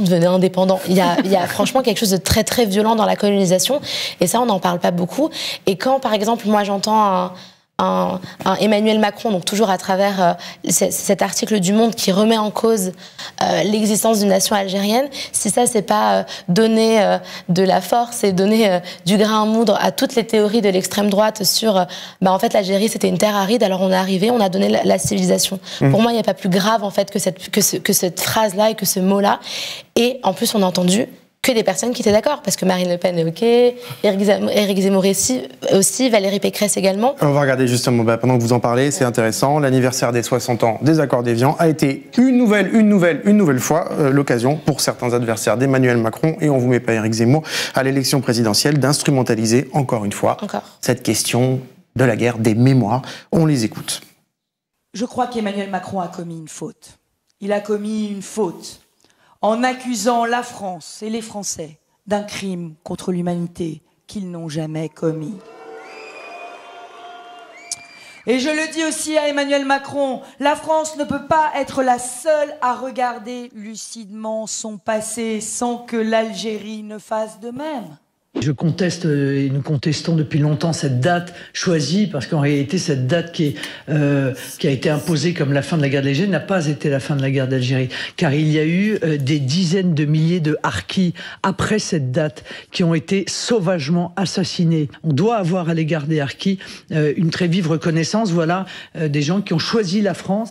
devenait indépendant. Il y a franchement quelque chose de très très violent dans la colonisation et ça, on n'en parle pas beaucoup. Et quand, par exemple, moi j'entends un Emmanuel Macron, donc toujours à travers cet article du Monde qui remet en cause l'existence d'une nation algérienne, si ça c'est pas donner de la force et donner du grain à moudre à toutes les théories de l'extrême droite sur bah, en fait l'Algérie c'était une terre aride, alors on est arrivé, on a donné la civilisation. Pour moi il n'y a pas plus grave en fait que cette phrase-là et que ce mot-là. Et en plus on a entendu que des personnes qui étaient d'accord, parce que Marine Le Pen est OK, Éric Zemmour aussi, Valérie Pécresse également. On va regarder justement, bah, pendant que vous en parlez, c'est intéressant, l'anniversaire des 60 ans des accords d'Evian a été une nouvelle fois l'occasion pour certains adversaires d'Emmanuel Macron, et on vous met pas Éric Zemmour, à l'élection présidentielle, d'instrumentaliser encore une fois cette question de la guerre des mémoires. On les écoute. Je crois qu'Emmanuel Macron a commis une faute. Il a commis une faute en accusant la France et les Français d'un crime contre l'humanité qu'ils n'ont jamais commis. Et je le dis aussi à Emmanuel Macron, la France ne peut pas être la seule à regarder lucidement son passé sans que l'Algérie ne fasse de même. Je conteste, et nous contestons depuis longtemps cette date choisie, parce qu'en réalité, cette date qui a été imposée comme la fin de la guerre d'Algérie n'a pas été la fin de la guerre d'Algérie. Car il y a eu des dizaines de milliers de harkis après cette date qui ont été sauvagement assassinés. On doit avoir à l'égard des harkis une très vive reconnaissance, voilà, des gens qui ont choisi la France.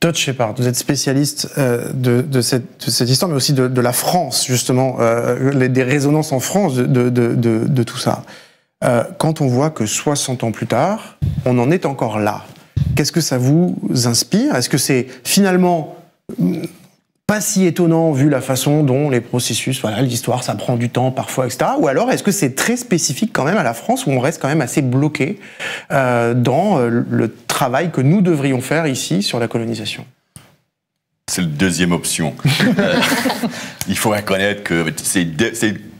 Todd Shepard, vous êtes spécialiste de cette histoire, mais aussi de la France, justement, des résonances en France de tout ça. Quand on voit que 60 ans plus tard, on en est encore là, qu'est-ce que ça vous inspire? Est-ce que c'est finalement pas si étonnant vu la façon dont les processus, voilà, l'histoire, ça prend du temps parfois, etc. Ou alors, est-ce que c'est très spécifique quand même à la France, où on reste quand même assez bloqué dans le travail que nous devrions faire ici sur la colonisation? C'est la deuxième option. Il faut reconnaître que c'est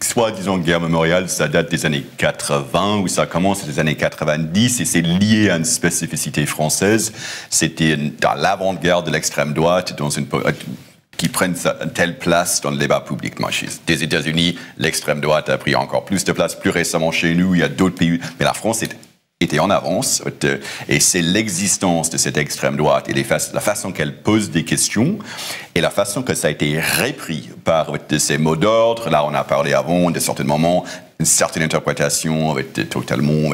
soit, disons, guerre mémoriale, ça date des années 80 ou ça commence des années 90 et c'est lié à une spécificité française. C'était dans l'avant-garde de l'extrême droite, dans une qui prennent une telle place dans le débat public machiste. Des États-Unis, l'extrême droite a pris encore plus de place. Plus récemment chez nous, il y a d'autres pays, mais la France était en avance. Et c'est l'existence de cette extrême droite et la façon qu'elle pose des questions et la façon que ça a été repris par ces mots d'ordre. Là, on a parlé avant de certains moments, une certaine interprétation totalement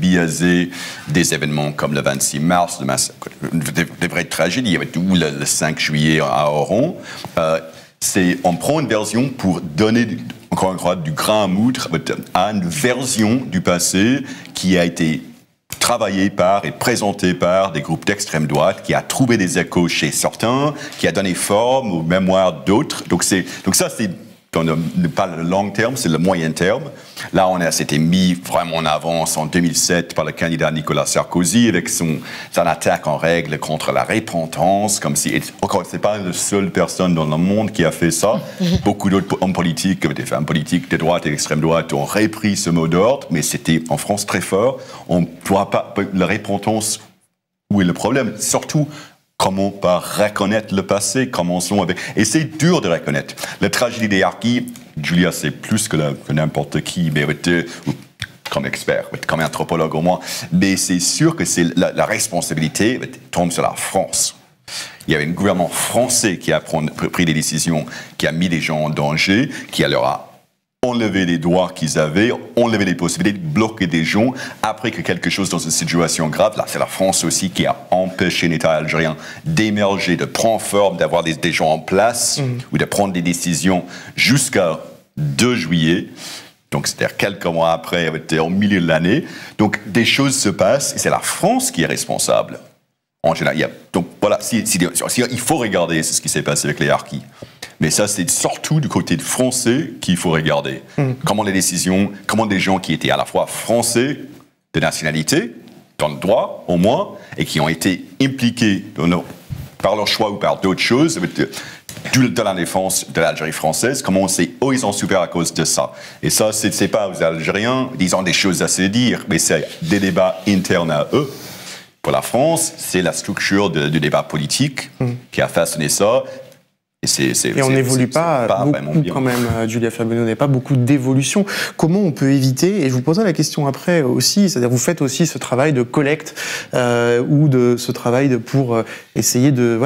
biaisée des événements comme le 26 mars, des vraies tragédies, ou le 5 juillet à Oran. On prend une version pour donner, encore une fois, du grain à moudre à une version du passé qui a été travaillée par et présentée par des groupes d'extrême droite, qui a trouvé des échos chez certains, qui a donné forme aux mémoires d'autres. Donc ça, c'est pas le long terme, c'est le moyen terme. Là, on a été mis vraiment en avance en 2007 par le candidat Nicolas Sarkozy avec son attaque en règle contre la repentance, comme si... Encore, c'est pas la seule personne dans le monde qui a fait ça. Beaucoup d'autres hommes politiques de droite et d'extrême droite ont repris ce mot d'ordre, mais c'était en France très fort. On ne voit pas la repentance. Où est le problème? Surtout... Comment pas reconnaître le passé? Commençons avec... Et c'est dur de reconnaître. La tragédie des Harkis, Giulia, c'est plus que n'importe qui, mais comme expert, comme anthropologue au moins, mais c'est sûr que la responsabilité tombe sur la France. Il y avait un gouvernement français qui a pris des décisions, qui a mis les gens en danger, qui leur a enlevé les droits qu'ils avaient, enlevé les possibilités, bloquer des gens après que quelque chose dans une situation grave, là c'est la France aussi qui a empêché l'État algérien d'émerger, de prendre forme, d'avoir des gens en place ou de prendre des décisions jusqu'à 2 juillet, donc c'est-à-dire quelques mois après, au milieu de l'année, donc des choses se passent et c'est la France qui est responsable. En général, donc voilà, il faut regarder ce qui s'est passé avec les Harkis. Mais ça, c'est surtout du côté français qu'il faut regarder. Comment les décisions, comment des gens qui étaient à la fois français de nationalité, dans le droit au moins, et qui ont été impliqués par leur choix ou par d'autres choses, de la défense de l'Algérie française, comment on sait où ils ont souffert à cause de ça. Et ça, c'est pas aux Algériens, ils ont des choses à se dire, mais c'est des débats internes à eux. Pour la France, c'est la structure du débat politique qui a façonné ça. Et on n'évolue pas beaucoup quand même, Giulia Fabbiano, n'est pas beaucoup d'évolution. Comment on peut éviter, et je vous poserai la question après aussi, c'est-à-dire vous faites aussi ce travail de collecte ou de ce travail pour essayer de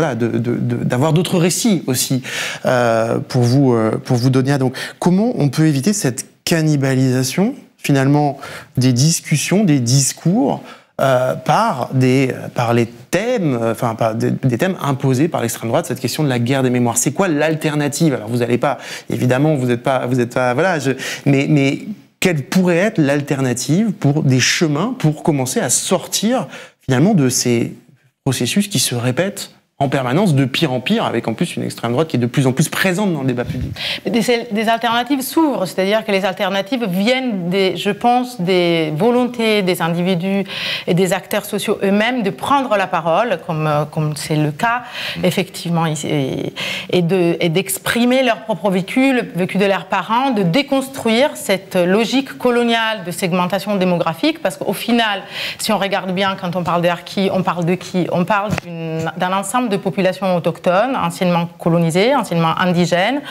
d'avoir d'autres récits aussi pour vous donner. Donc comment on peut éviter cette cannibalisation finalement des discussions, des discours par les thèmes, enfin par des thèmes imposés par l'extrême droite, cette question de la guerre des mémoires. C'est quoi l'alternative? Alors vous n'allez pas, évidemment, vous n'êtes pas, voilà. Mais quelle pourrait être l'alternative pour des chemins pour commencer à sortir finalement de ces processus qui se répètent en permanence, de pire en pire, avec en plus une extrême droite qui est de plus en plus présente dans le débat public. Des alternatives s'ouvrent, c'est-à-dire que les alternatives viennent, je pense, des volontés des individus et des acteurs sociaux eux-mêmes de prendre la parole, comme c'est le cas, effectivement, et d'exprimer leur propre vécu, le vécu de leurs parents, de déconstruire cette logique coloniale de segmentation démographique, parce qu'au final, si on regarde bien, quand on parle des Harkis, on parle de qui? On parle d'un ensemble de populations autochtones, anciennement colonisées, anciennement indigènes,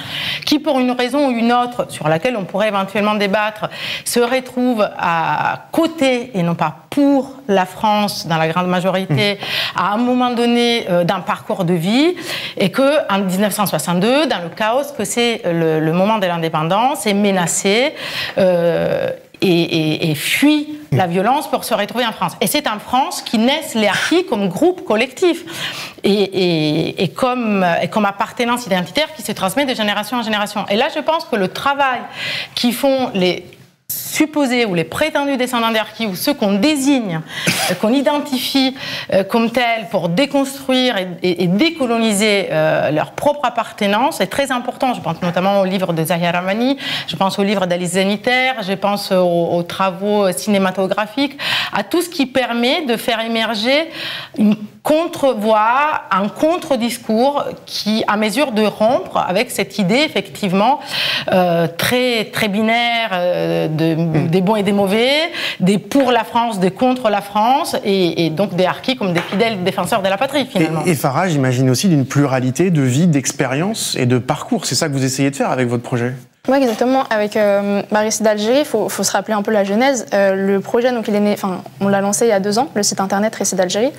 qui pour une raison ou une autre, sur laquelle on pourrait éventuellement débattre, se retrouvent à côté, et non pas pour la France, dans la grande majorité, à un moment donné d'un parcours de vie, et qu'en 1962, dans le chaos que c'est le moment de l'indépendance, est menacé et fuit la violence pour se retrouver en France. Et c'est en France qui naissent les Harkis comme groupe collectif et comme appartenance identitaire qui se transmet de génération en génération. Et là, je pense que le travail qu'ils font les supposés ou les prétendus descendants des Harkis ou ceux qu'on désigne, qu'on identifie comme tels pour déconstruire et décoloniser leur propre appartenance est très important. Je pense notamment au livre de Zahia Ramani, je pense au livre d'Alice Zeniter, je pense aux travaux cinématographiques, à tout ce qui permet de faire émerger une contrevoix, un contre-discours qui, à mesure de rompre avec cette idée effectivement très binaire des bons et des mauvais, des pour la France, des contre la France, et donc des harkis comme des fidèles défenseurs de la patrie finalement. Et Farah, j'imagine aussi d'une pluralité de vie, d'expérience et de parcours. C'est ça que vous essayez de faire avec votre projet? Oui, exactement. Avec Récits d'Algérie, il faut se rappeler un peu la genèse. Le projet, donc, il est né, on l'a lancé il y a 2 ans, le site internet Récits d'Algérie.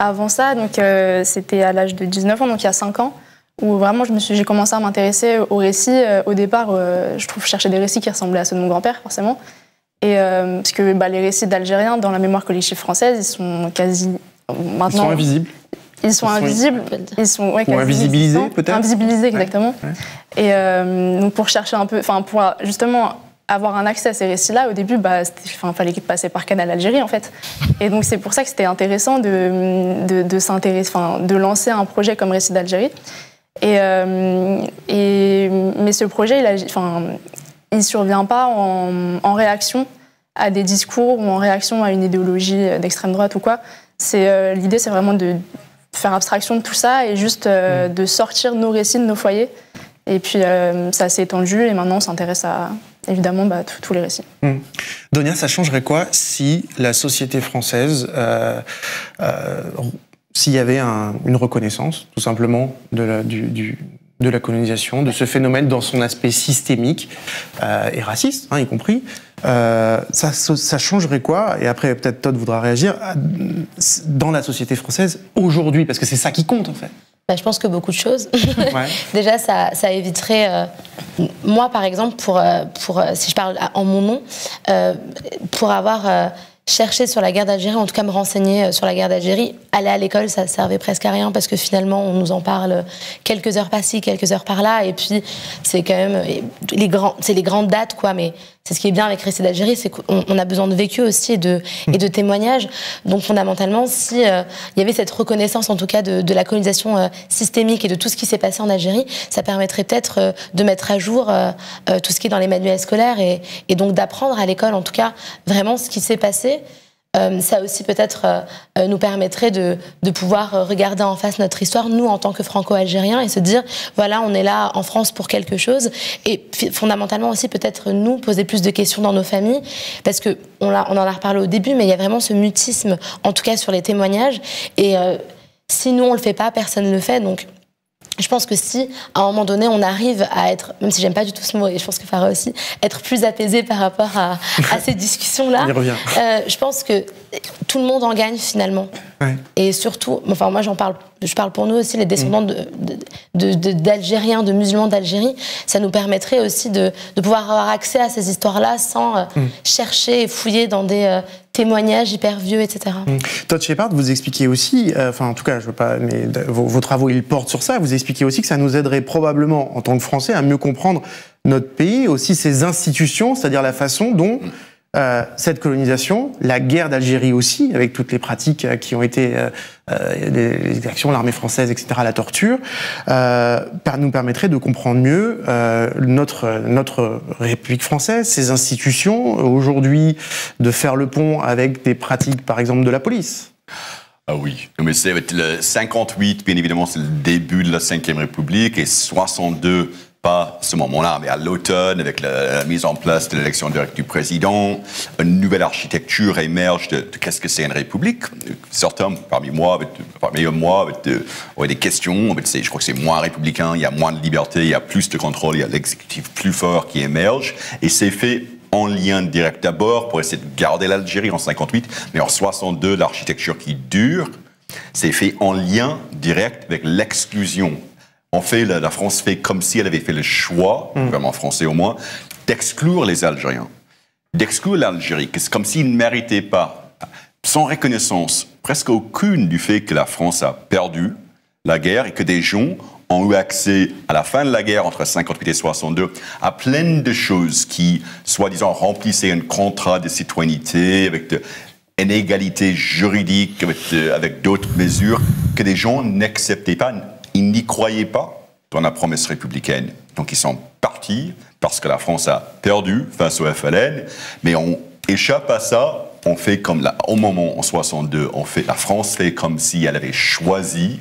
Avant ça, c'était à l'âge de 19 ans, donc il y a 5 ans, où vraiment j'ai commencé à m'intéresser aux récits. Au départ, je cherchais des récits qui ressemblaient à ceux de mon grand-père, forcément. Et, parce que les récits d'Algériens, dans la mémoire collective française, ils sont quasi... Maintenant, ils sont invisibles. Ils sont invisibilisés, peut-être. Invisibilisés, exactement. Ouais, ouais. Et donc pour chercher un peu, pour justement avoir un accès à ces récits-là, au début, fallait passer par Canal Algérie, en fait. Et donc c'est pour ça que c'était intéressant de s'intéresser, de lancer un projet comme Récits d'Algérie. Mais ce projet, il survient pas en réaction à des discours ou en réaction à une idéologie d'extrême droite ou quoi. L'idée, c'est vraiment de faire abstraction de tout ça et juste de sortir nos récits de nos foyers. Et puis ça s'est étendu et maintenant on s'intéresse à, évidemment, tous les récits. Mmh. Donia, ça changerait quoi si la société française, s'il y avait une reconnaissance tout simplement de la colonisation, de ce phénomène dans son aspect systémique et raciste, y compris, ça changerait quoi? Et après, peut-être Todd voudra réagir, dans la société française aujourd'hui, parce que c'est ça qui compte, en fait. Je pense que beaucoup de choses. Ouais. Déjà, ça éviterait... moi, par exemple, si je parle en mon nom, pour avoir... chercher sur la guerre d'Algérie, en tout cas me renseigner sur la guerre d'Algérie, aller à l'école, ça servait presque à rien parce que finalement on nous en parle quelques heures par-ci, quelques heures par-là, et puis c'est quand même c'est les grandes dates, quoi. Mais c'est ce qui est bien avec Récits d'Algérie, c'est qu'on a besoin de vécu aussi et de témoignages. Donc fondamentalement, si il y avait cette reconnaissance en tout cas de la colonisation systémique et de tout ce qui s'est passé en Algérie, ça permettrait peut-être de mettre à jour tout ce qui est dans les manuels scolaires et donc d'apprendre à l'école en tout cas vraiment ce qui s'est passé. Ça aussi peut-être nous permettrait de pouvoir regarder en face notre histoire, nous en tant que franco-algériens, et se dire voilà, on est là en France pour quelque chose, et fondamentalement aussi peut-être nous poser plus de questions dans nos familles, parce que on en a reparlé au début, mais il y a vraiment ce mutisme, en tout cas sur les témoignages, et si nous on le fait pas, personne le fait, donc... Je pense que si, à un moment donné, on arrive à être, même si j'aime pas du tout ce mot, et je pense que Farah aussi, être plus apaisé par rapport à ces discussions-là, je pense que tout le monde en gagne finalement. Ouais. Et surtout, moi je parle pour nous aussi, les descendants d'Algériens, de musulmans d'Algérie, ça nous permettrait aussi de pouvoir avoir accès à ces histoires-là sans chercher et fouiller dans des... témoignages hyper vieux, etc. Todd Shepard, vous expliquez aussi, en tout cas, je veux pas, mais vos travaux, ils portent sur ça, vous expliquez aussi que ça nous aiderait probablement, en tant que Français, à mieux comprendre notre pays, aussi ses institutions, c'est-à-dire la façon dont cette colonisation, la guerre d'Algérie aussi, avec toutes les pratiques qui ont été les actions, l'armée française, etc., la torture, nous permettrait de comprendre mieux notre République française, ses institutions, aujourd'hui, de faire le pont avec des pratiques, par exemple, de la police. Ah oui, mais c'est le 58, bien évidemment, c'est le début de la Ve République, et 62... pas ce moment-là, mais à l'automne, avec la mise en place de l'élection directe du président, une nouvelle architecture émerge de qu'est-ce que c'est une république. Certains, parmi moi, ont des questions. Je crois que c'est moins républicain, il y a moins de liberté, il y a plus de contrôle, il y a l'exécutif plus fort qui émerge, et c'est fait en lien direct d'abord pour essayer de garder l'Algérie en 58, mais en 62, l'architecture qui dure, c'est fait en lien direct avec l'exclusion. En fait, la France fait comme si elle avait fait le choix, le gouvernement français au moins, d'exclure les Algériens, d'exclure l'Algérie, comme s'ils ne méritaient pas, sans reconnaissance presque aucune du fait que la France a perdu la guerre et que des gens ont eu accès à la fin de la guerre, entre 58 et 62, à plein de choses qui, soi-disant, remplissaient un contrat de citoyenneté avec une inégalité juridique, avec d'autres mesures que des gens n'acceptaient pas. Ils n'y croyaient pas dans la promesse républicaine. Donc ils sont partis parce que la France a perdu face au FLN, mais on échappe à ça on fait comme la, au moment en 62, on fait, la France fait comme si elle avait choisi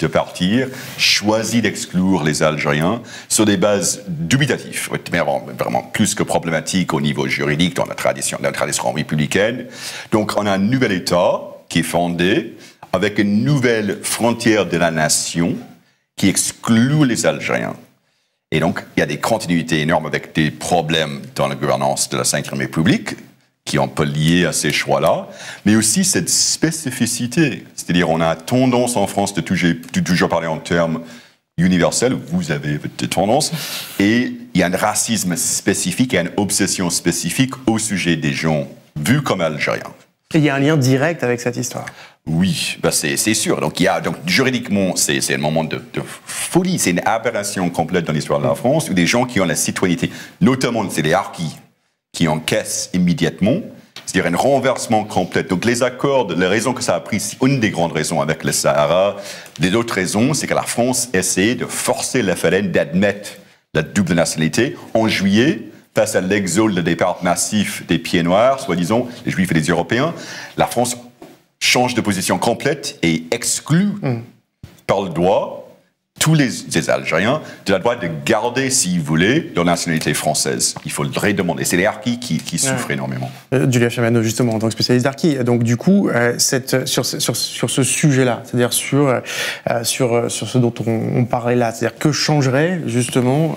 de partir, choisi d'exclure les Algériens sur des bases dubitatives, vraiment plus que problématiques au niveau juridique dans la tradition républicaine. Donc on a un nouvel État qui est fondé avec une nouvelle frontière de la nation qui exclut les Algériens. Et donc, il y a des continuités énormes avec des problèmes dans la gouvernance de la Ve République qui on peut lier à ces choix-là, mais aussi cette spécificité. C'est-à-dire, on a tendance en France de toujours parler en termes universels, vous avez des tendances, et il y a un racisme spécifique et une obsession spécifique au sujet des gens vus comme Algériens. Et il y a un lien direct avec cette histoire. Oui, ben c'est sûr. Donc, juridiquement, c'est un moment de folie. C'est une aberration complète dans l'histoire de la France où des gens qui ont la citoyenneté, notamment c'est les harkis, qui encaissent immédiatement, c'est-à-dire un renversement complet. Donc, les accords, les raisons que ça a pris, c'est une des grandes raisons avec le Sahara. Des autres raisons, c'est que la France essayait de forcer la FLN d'admettre la double nationalité en juillet. Face à l'exode, le départ massif des pieds noirs, soi-disant, les Juifs et les Européens, la France change de position complète et exclut par le droit tous les Algériens de la droit de garder, s'ils voulaient, leur nationalité française. Il faut le redemander. C'est les harkis qui souffrent énormément. Giulia Fabbiano, justement, en tant que spécialiste d'harkis. Donc, du coup, sur ce sujet-là, c'est-à-dire sur ce dont on parlait là, c'est-à-dire que changerait, justement,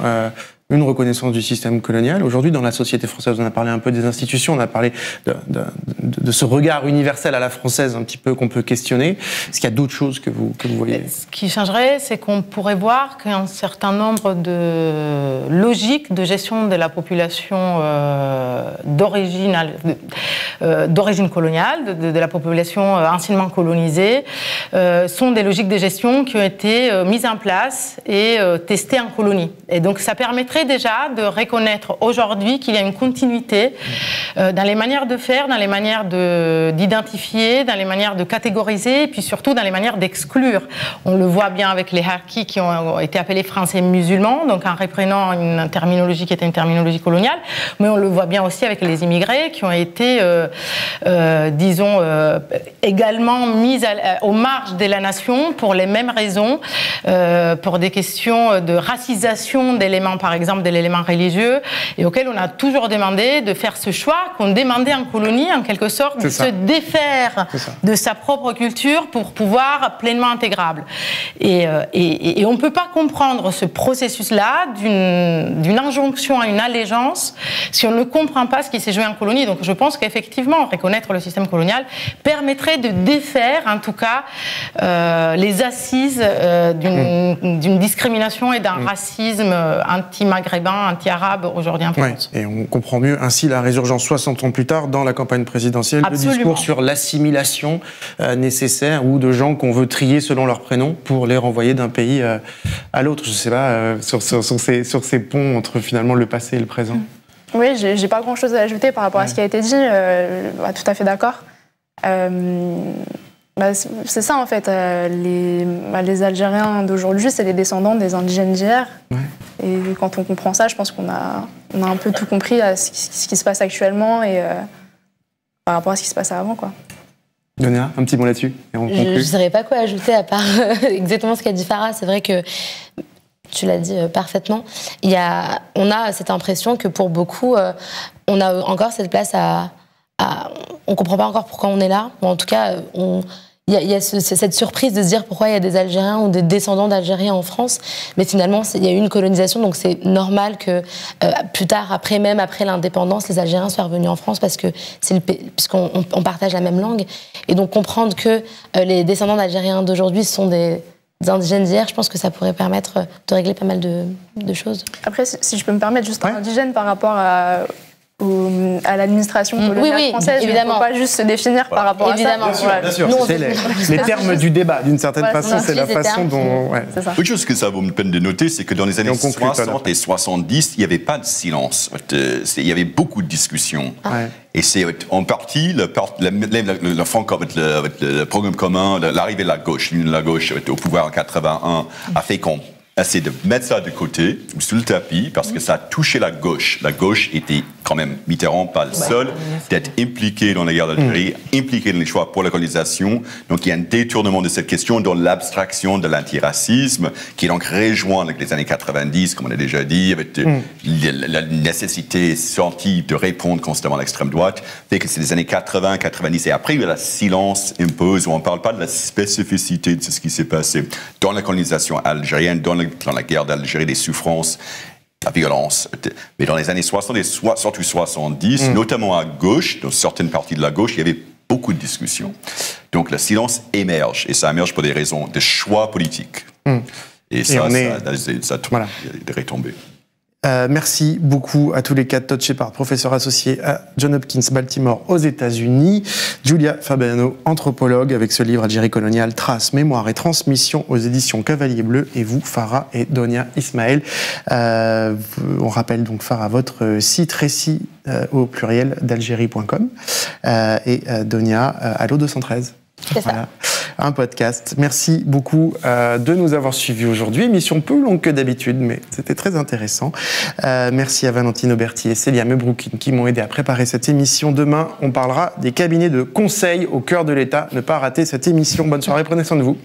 une reconnaissance du système colonial. Aujourd'hui, dans la société française, on a parlé un peu des institutions, on a parlé de ce regard universel à la française, un petit peu, qu'on peut questionner. Est-ce qu'il y a d'autres choses que vous voyez? Ce qui changerait, c'est qu'on pourrait voir qu'un certain nombre de logiques de gestion de la population d'origine coloniale, de la population anciennement colonisée, sont des logiques de gestion qui ont été mises en place et testées en colonie. Et donc, ça permettrait déjà de reconnaître aujourd'hui qu'il y a une continuité dans les manières de faire, dans les manières d'identifier, dans les manières de catégoriser, et puis surtout dans les manières d'exclure. On le voit bien avec les harkis qui ont été appelés français musulmans, donc en reprenant une terminologie qui était une terminologie coloniale, mais on le voit bien aussi avec les immigrés qui ont été, également mis aux marges de la nation pour les mêmes raisons, pour des questions de racisation d'éléments, par exemple de l'élément religieux, et auquel on a toujours demandé de faire ce choix qu'on demandait en colonie, en quelque sorte, de se défaire de sa propre culture pour pouvoir pleinement intégrable. Et on ne peut pas comprendre ce processus-là d'une injonction à une allégeance si on ne comprend pas ce qui s'est joué en colonie. Donc je pense qu'effectivement, reconnaître le système colonial permettrait de défaire, en tout cas, les assises d'une discrimination et d'un racisme anti-maghrébin, anti-arabe aujourd'hui en France. Ouais, et on comprend mieux ainsi la résurgence 60 ans plus tard dans la campagne présidentielle. Absolument. Le discours sur l'assimilation nécessaire ou de gens qu'on veut trier selon leur prénom pour les renvoyer d'un pays à l'autre. Je ne sais pas, sur ces ponts entre finalement le passé et le présent. Oui, j'ai pas grand-chose à ajouter par rapport à ce qui a été dit. Bah, tout à fait d'accord. Bah, c'est ça en fait, les Algériens d'aujourd'hui, c'est les descendants des indigènes d'hier. Ouais. Et quand on comprend ça, je pense qu'on a un peu tout compris à ce qui se passe actuellement et par rapport à ce qui se passait avant, quoi. Donia, un petit mot là-dessus et on conclut. Je ne saurais pas quoi ajouter à part exactement ce qu'a dit Farah. C'est vrai que tu l'as dit parfaitement. On a cette impression que pour beaucoup, on a encore cette place on ne comprend pas encore pourquoi on est là. Bon, en tout cas, il y a cette surprise de se dire pourquoi il y a des Algériens ou des descendants d'Algériens en France. Mais finalement, il y a eu une colonisation, donc c'est normal que plus tard, après l'indépendance, les Algériens soient revenus en France parce que puisqu'on partage la même langue. Et donc comprendre que les descendants d'Algériens d'aujourd'hui sont des indigènes d'hier, je pense que ça pourrait permettre de régler pas mal de choses. Après, si je peux me permettre, juste indigène par rapport à l'administration coloniale française, évidemment. On ne peut pas juste se définir par rapport à ça. Bien sûr, bien sûr. C'est les termes du débat, d'une certaine façon, c'est la façon dont... Ouais. Autre chose que ça vaut la peine de noter, c'est que dans les années 60 et 70, il n'y avait pas de silence, il y avait beaucoup de discussions. Ah. Ouais. Et c'est en partie le programme commun, l'arrivée de la gauche, l'union de la gauche au pouvoir en 81, a fait qu'on essaie de mettre ça de côté, sous le tapis, parce que ça a touché la gauche. La gauche était quand même Mitterrand, pas le seul, d'être impliqué dans la guerre d'Algérie, impliqué dans les choix pour la colonisation. Donc il y a un détournement de cette question dans l'abstraction de l'antiracisme, qui donc rejoint les années 90, comme on a déjà dit, avec la nécessité sentie de répondre constamment à l'extrême droite, fait que c'est les années 80, 90, et après il y a le silence impose, où on ne parle pas de la spécificité de ce qui s'est passé dans la colonisation algérienne, dans la guerre d'Algérie, des souffrances, la violence. Mais dans les années 60 et surtout 70, notamment à gauche, dans certaines parties de la gauche, il y avait beaucoup de discussions. Donc le silence émerge, et ça émerge pour des raisons de choix politiques. Et ça est retombé. Merci beaucoup à tous les quatre. Todd Shepard, professeur associé à Johns Hopkins, Baltimore, aux États-Unis. Giulia Fabbiano, anthropologue, avec ce livre Algérie coloniale, traces, mémoire et transmission aux éditions Cavalier Bleu. Et vous, Farah et Donia Ismail. On rappelle donc, Farah, votre site récit au pluriel d'algérie.com et Donia à Allo 213. C'est ça. Voilà. Un podcast. Merci beaucoup de nous avoir suivis aujourd'hui. Émission plus longue que d'habitude, mais c'était très intéressant. Merci à Valentine Auberti et Célia Mebroukine qui m'ont aidé à préparer cette émission. Demain, on parlera des cabinets de conseil au cœur de l'État. Ne pas rater cette émission. Bonne soirée, prenez soin de vous.